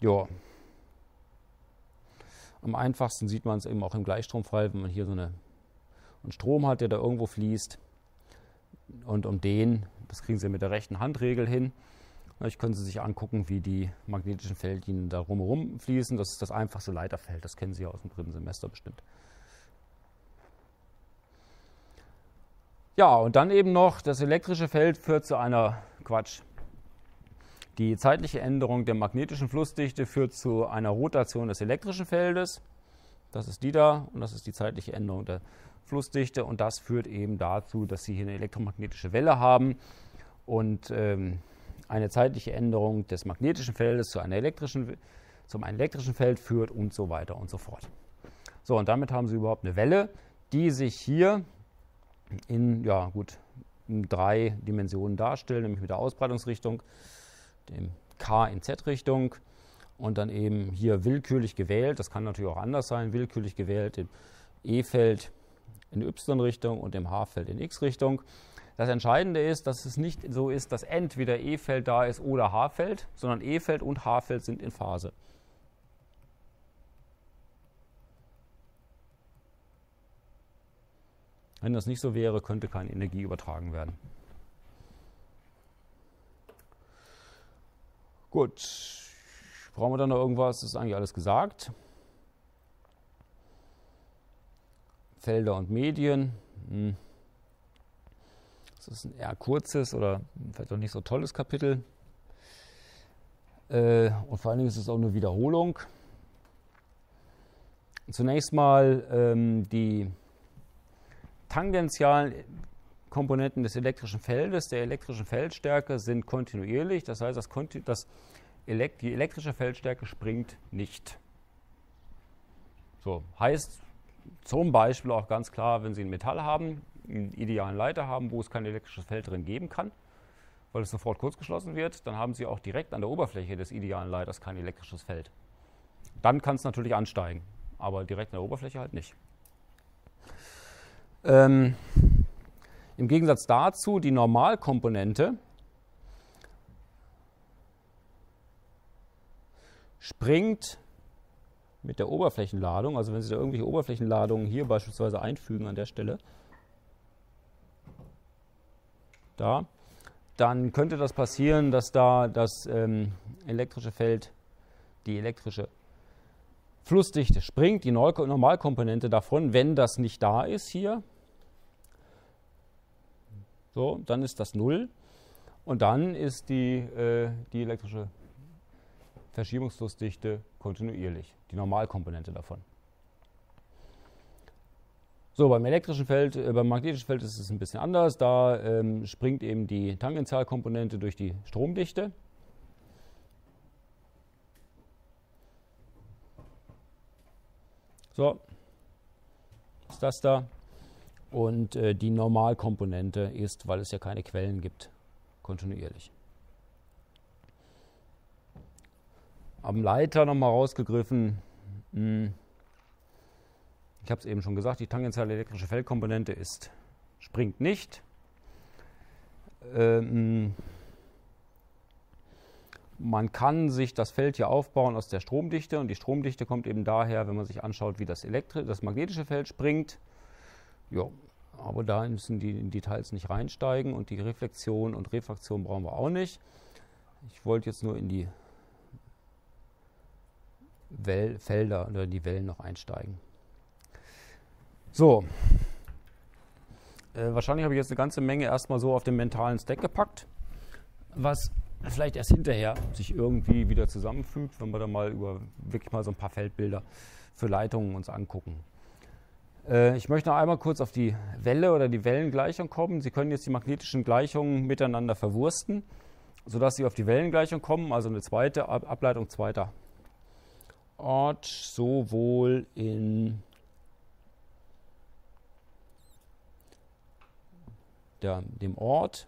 Ja. Am einfachsten sieht man es eben auch im Gleichstromfall, wenn man hier so eine, einen Strom hat, der da irgendwo fließt. Und um den, das kriegen Sie mit der rechten Handregel hin. Vielleicht können Sie sich angucken, wie die magnetischen Feldlinien da rumherum fließen. Das ist das einfachste Leiterfeld, das kennen Sie ja aus dem dritten Semester bestimmt. Ja, und dann eben noch, das elektrische Feld führt zu einer, Quatsch, die zeitliche Änderung der magnetischen Flussdichte führt zu einer Rotation des elektrischen Feldes. Das ist die da und das ist die zeitliche Änderung der Flussdichte und das führt eben dazu, dass Sie hier eine elektromagnetische Welle haben und ähm, eine zeitliche Änderung des magnetischen Feldes zu einer elektrischen, zum elektrischen Feld führt und so weiter und so fort. So, und damit haben Sie überhaupt eine Welle, die sich hier in, ja gut, in drei Dimensionen darstellen, nämlich mit der Ausbreitungsrichtung, dem K in Z-Richtung und dann eben hier willkürlich gewählt, das kann natürlich auch anders sein, willkürlich gewählt, dem E-Feld in Y-Richtung und dem H-Feld in X-Richtung. Das Entscheidende ist, dass es nicht so ist, dass entweder E-Feld da ist oder H-Feld, sondern E-Feld und H-Feld sind in Phase. Wenn das nicht so wäre, könnte keine Energie übertragen werden. Gut, brauchen wir dann noch irgendwas? Das ist eigentlich alles gesagt. Felder und Medien. Hm. Das ist ein eher kurzes oder vielleicht auch nicht so tolles Kapitel. Äh, und vor allen Dingen ist es auch eine Wiederholung. Zunächst mal ähm, die tangentialen Komponenten des elektrischen Feldes, der elektrischen Feldstärke, sind kontinuierlich. Das heißt, das, das Elekt die elektrische Feldstärke springt nicht. So, heißt zum Beispiel auch ganz klar, wenn Sie ein Metall haben, einen idealen Leiter haben, wo es kein elektrisches Feld drin geben kann, weil es sofort kurzgeschlossen wird, dann haben Sie auch direkt an der Oberfläche des idealen Leiters kein elektrisches Feld. Dann kann es natürlich ansteigen, aber direkt an der Oberfläche halt nicht. Ähm, Im Gegensatz dazu die Normalkomponente springt mit der Oberflächenladung, also wenn Sie da irgendwelche Oberflächenladungen hier beispielsweise einfügen an der Stelle, da, dann könnte das passieren, dass da das ähm, elektrische Feld, die elektrische Flussdichte springt, die Normalkomponente davon, wenn das nicht da ist hier, so, dann ist das null und dann ist die, äh, die elektrische Verschiebungsflussdichte kontinuierlich, die Normalkomponente davon. So, beim elektrischen Feld, äh, beim magnetischen Feld ist es ein bisschen anders. Da ähm, springt eben die Tangentialkomponente durch die Stromdichte. So, ist das da. Und äh, die Normalkomponente ist, weil es ja keine Quellen gibt, kontinuierlich. Am Leiter nochmal rausgegriffen. Ich habe es eben schon gesagt, die tangentiale elektrische Feldkomponente ist, springt nicht. Ähm, man kann sich das Feld hier aufbauen aus der Stromdichte und die Stromdichte kommt eben daher, wenn man sich anschaut, wie das, elektri das magnetische Feld springt. Jo, aber da müssen die in Details nicht reinsteigen und die Reflexion und Refraktion brauchen wir auch nicht. Ich wollte jetzt nur in die Well, Felder oder die Wellen noch einsteigen. So, äh, wahrscheinlich habe ich jetzt eine ganze Menge erstmal so auf den mentalen Stack gepackt, was vielleicht erst hinterher sich irgendwie wieder zusammenfügt, wenn wir da mal über wirklich mal so ein paar Feldbilder für Leitungen uns angucken. Äh, ich möchte noch einmal kurz auf die Welle oder die Wellengleichung kommen. Sie können jetzt die magnetischen Gleichungen miteinander verwursten, sodass Sie auf die Wellengleichung kommen, also eine zweite Ab Ableitung zweiter Ort, sowohl in der, dem Ort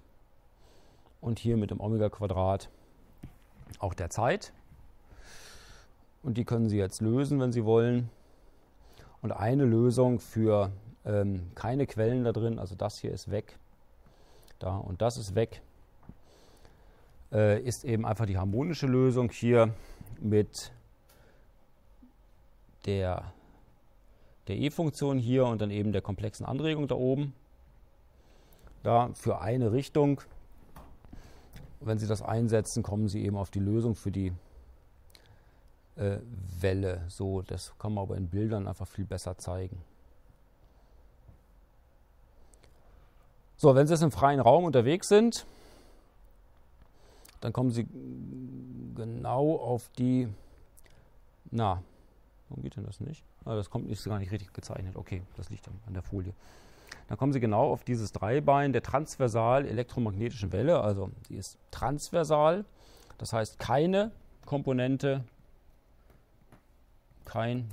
und hier mit dem Omega-Quadrat auch der Zeit. Und die können Sie jetzt lösen, wenn Sie wollen. Und eine Lösung für ähm, keine Quellen da drin, also das hier ist weg, da und das ist weg, äh, ist eben einfach die harmonische Lösung hier mit der, der E-Funktion hier und dann eben der komplexen Anregung da oben. Da für eine Richtung. Wenn Sie das einsetzen, kommen Sie eben auf die Lösung für die äh, Welle. So, das kann man aber in Bildern einfach viel besser zeigen. So, wenn Sie jetzt im freien Raum unterwegs sind, dann kommen Sie genau auf die, na, warum geht denn das nicht? Ah, das kommt nicht, ist gar nicht richtig gezeichnet. Okay, das liegt an der Folie. Dann kommen Sie genau auf dieses Dreibein der transversal-elektromagnetischen Welle. Also die ist transversal, das heißt keine Komponente, kein,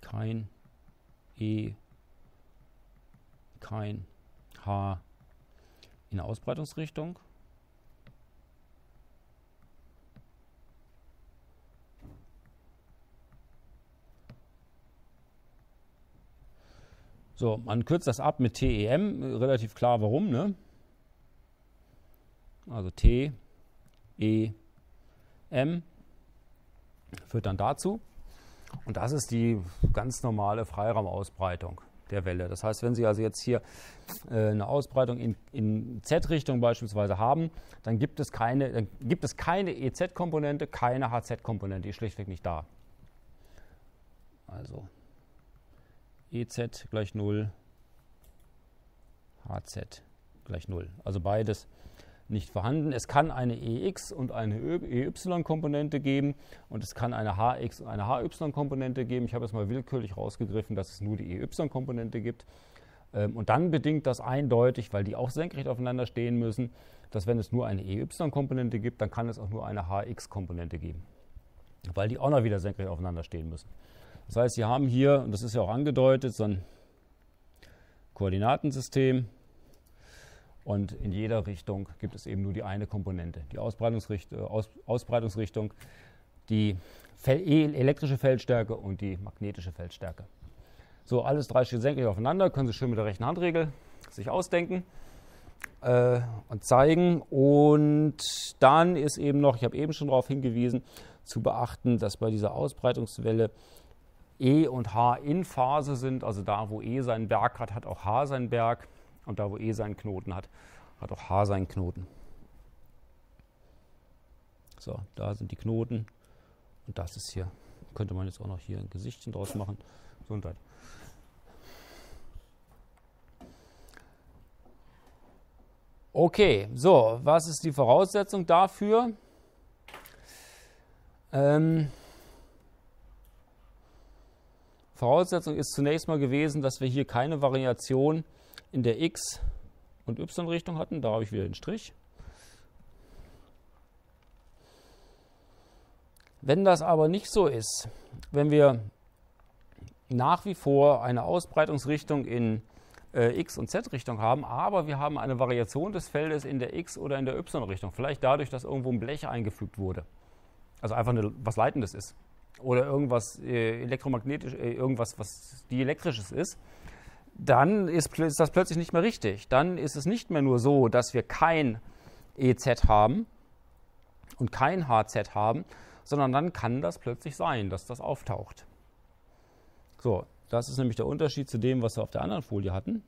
kein E, kein H in der Ausbreitungsrichtung. So, man kürzt das ab mit T E M, relativ klar warum, ne? Also T, E, M führt dann dazu. Und das ist die ganz normale Freiraumausbreitung der Welle. Das heißt, wenn Sie also jetzt hier äh, eine Ausbreitung in, in Z-Richtung beispielsweise haben, dann gibt es keine, dann gibt es keine E Z-Komponente, keine H Z-Komponente, die ist schlichtweg nicht da. Also E Z gleich null, H Z gleich null. Also beides nicht vorhanden. Es kann eine E X und eine E Y-Komponente geben und es kann eine H X und eine H Y-Komponente geben. Ich habe jetzt mal willkürlich rausgegriffen, dass es nur die E Y-Komponente gibt. Und dann bedingt das eindeutig, weil die auch senkrecht aufeinander stehen müssen, dass wenn es nur eine E Y-Komponente gibt, dann kann es auch nur eine H X-Komponente geben, weil die auch noch wieder senkrecht aufeinander stehen müssen. Das heißt, Sie haben hier, und das ist ja auch angedeutet, so ein Koordinatensystem und in jeder Richtung gibt es eben nur die eine Komponente. Die Ausbreitungsricht- Aus- Ausbreitungsrichtung, die Fel- elektrische Feldstärke und die magnetische Feldstärke. So, alles drei steht senkrecht aufeinander, können Sie schön mit der rechten Handregel sich ausdenken äh, und zeigen. Und dann ist eben noch, ich habe eben schon darauf hingewiesen, zu beachten, dass bei dieser Ausbreitungswelle E und H in Phase sind, also da, wo E seinen Berg hat, hat auch H seinen Berg. Und da, wo E seinen Knoten hat, hat auch H seinen Knoten. So, da sind die Knoten. Und das ist hier, könnte man jetzt auch noch hier ein Gesichtchen draus machen. Gesundheit. Okay, so, was ist die Voraussetzung dafür? Ähm... Voraussetzung ist zunächst mal gewesen, dass wir hier keine Variation in der X- und Y-Richtung hatten. Da habe ich wieder den Strich. Wenn das aber nicht so ist, wenn wir nach wie vor eine Ausbreitungsrichtung in äh, X- und Z-Richtung haben, aber wir haben eine Variation des Feldes in der X- oder in der Y-Richtung, vielleicht dadurch, dass irgendwo ein Blech eingefügt wurde, also einfach eine, was Leitendes ist, oder irgendwas äh, elektromagnetisch, äh, irgendwas, was dielektrisches ist, dann ist, ist das plötzlich nicht mehr richtig. Dann ist es nicht mehr nur so, dass wir kein E Z haben und kein H Z haben, sondern dann kann das plötzlich sein, dass das auftaucht. So, das ist nämlich der Unterschied zu dem, was wir auf der anderen Folie hatten.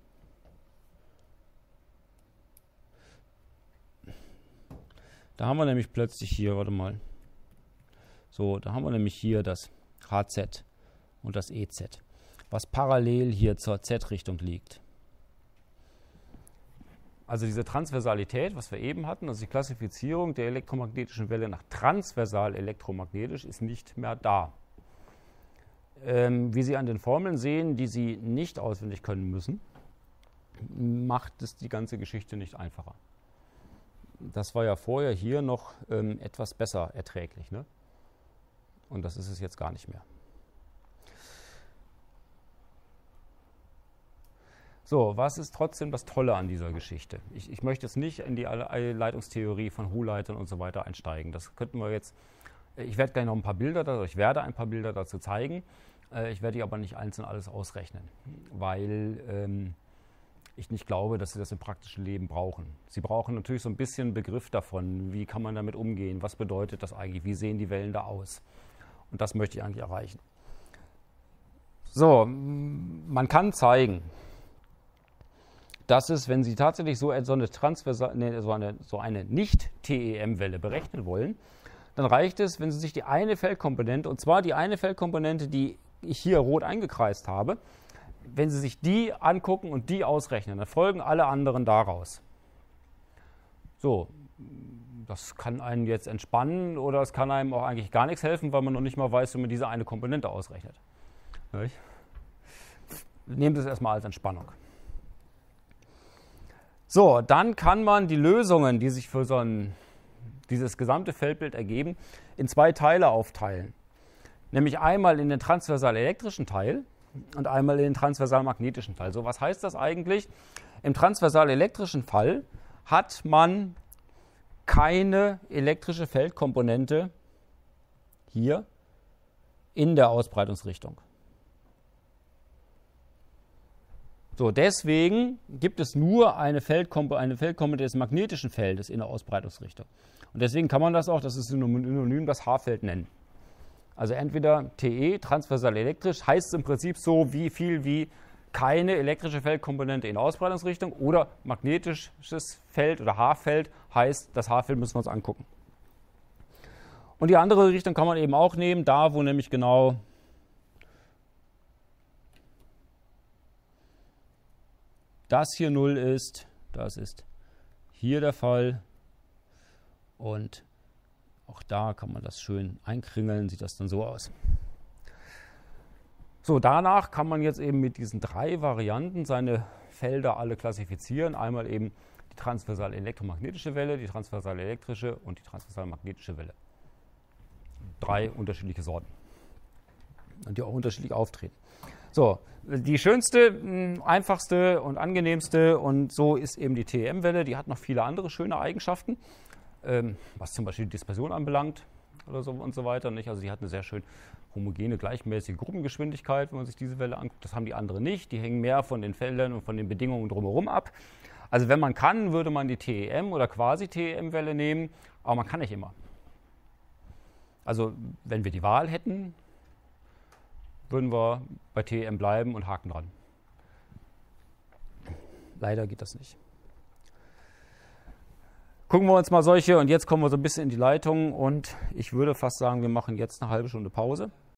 Da haben wir nämlich plötzlich hier, warte mal, so, da haben wir nämlich hier das H Z und das E Z, was parallel hier zur Z-Richtung liegt. Also diese Transversalität, was wir eben hatten, also die Klassifizierung der elektromagnetischen Welle nach transversal-elektromagnetisch, ist nicht mehr da. Ähm, wie Sie an den Formeln sehen, die Sie nicht auswendig können müssen, macht es die ganze Geschichte nicht einfacher. das war ja vorher hier noch ähm, etwas besser erträglich, ne? Und das ist es jetzt gar nicht mehr. So, was ist trotzdem das Tolle an dieser Geschichte? Ich, ich möchte jetzt nicht in die Leitungstheorie von Hu-Leitern und so weiter einsteigen. Das könnten wir jetzt, ich werde gleich noch ein paar Bilder dazu, ich werde ein paar Bilder dazu zeigen. Ich werde die aber nicht einzeln alles ausrechnen, weil ähm, ich nicht glaube, dass Sie das im praktischen Leben brauchen. Sie brauchen natürlich so ein bisschen Begriff davon, wie kann man damit umgehen, was bedeutet das eigentlich, wie sehen die Wellen da aus? Und das möchte ich eigentlich erreichen. So, man kann zeigen, dass es, wenn Sie tatsächlich so eine, nee, so eine, so eine Nicht-T E M-Welle berechnen wollen, dann reicht es, wenn Sie sich die eine Feldkomponente, und zwar die eine Feldkomponente, die ich hier rot eingekreist habe, wenn Sie sich die angucken und die ausrechnen, dann folgen alle anderen daraus. So, das kann einen jetzt entspannen oder es kann einem auch eigentlich gar nichts helfen, weil man noch nicht mal weiß, wie man diese eine Komponente ausrechnet. Nehmen Sie es erstmal als Entspannung. So, dann kann man die Lösungen, die sich für so ein, dieses gesamte Feldbild ergeben, in zwei Teile aufteilen. Nämlich einmal in den transversal-elektrischen Teil und einmal in den transversal-magnetischen Teil. So, was heißt das eigentlich? Im transversal-elektrischen Fall hat man keine elektrische Feldkomponente hier in der Ausbreitungsrichtung. So, deswegen gibt es nur eine Feldkomponente, eine Feldkomponente des magnetischen Feldes in der Ausbreitungsrichtung. Und deswegen kann man das auch, das ist synonym, das H-Feld nennen. Also entweder T E, transversal elektrisch, heißt es im Prinzip so wie viel wie keine elektrische Feldkomponente in der Ausbreitungsrichtung, oder magnetisches Feld oder H-Feld heißt, das H-Feld müssen wir uns angucken. Und die andere Richtung kann man eben auch nehmen, da wo nämlich genau... das hier null ist, das ist hier der Fall und auch da kann man das schön einkringeln, sieht das dann so aus. So, danach kann man jetzt eben mit diesen drei Varianten seine Felder alle klassifizieren. Einmal eben die transversal elektromagnetische Welle, die transversal elektrische und die transversal magnetische Welle. Drei unterschiedliche Sorten, und die auch unterschiedlich auftreten. So, die schönste, einfachste und angenehmste, und so ist eben die T E M-Welle. Die hat noch viele andere schöne Eigenschaften, ähm, was zum Beispiel die Dispersion anbelangt oder so und so weiter. Nicht? Also die hat eine sehr schön homogene, gleichmäßige Gruppengeschwindigkeit, wenn man sich diese Welle anguckt. Das haben die anderen nicht. Die hängen mehr von den Feldern und von den Bedingungen drumherum ab. Also wenn man kann, würde man die T E M- oder Quasi-T E M-Welle nehmen, aber man kann nicht immer. Also wenn wir die Wahl hätten, würden wir bei T E M bleiben und haken dran. Leider geht das nicht. Gucken wir uns mal solche, und jetzt kommen wir so ein bisschen in die Leitung, und ich würde fast sagen, wir machen jetzt eine halbe Stunde Pause.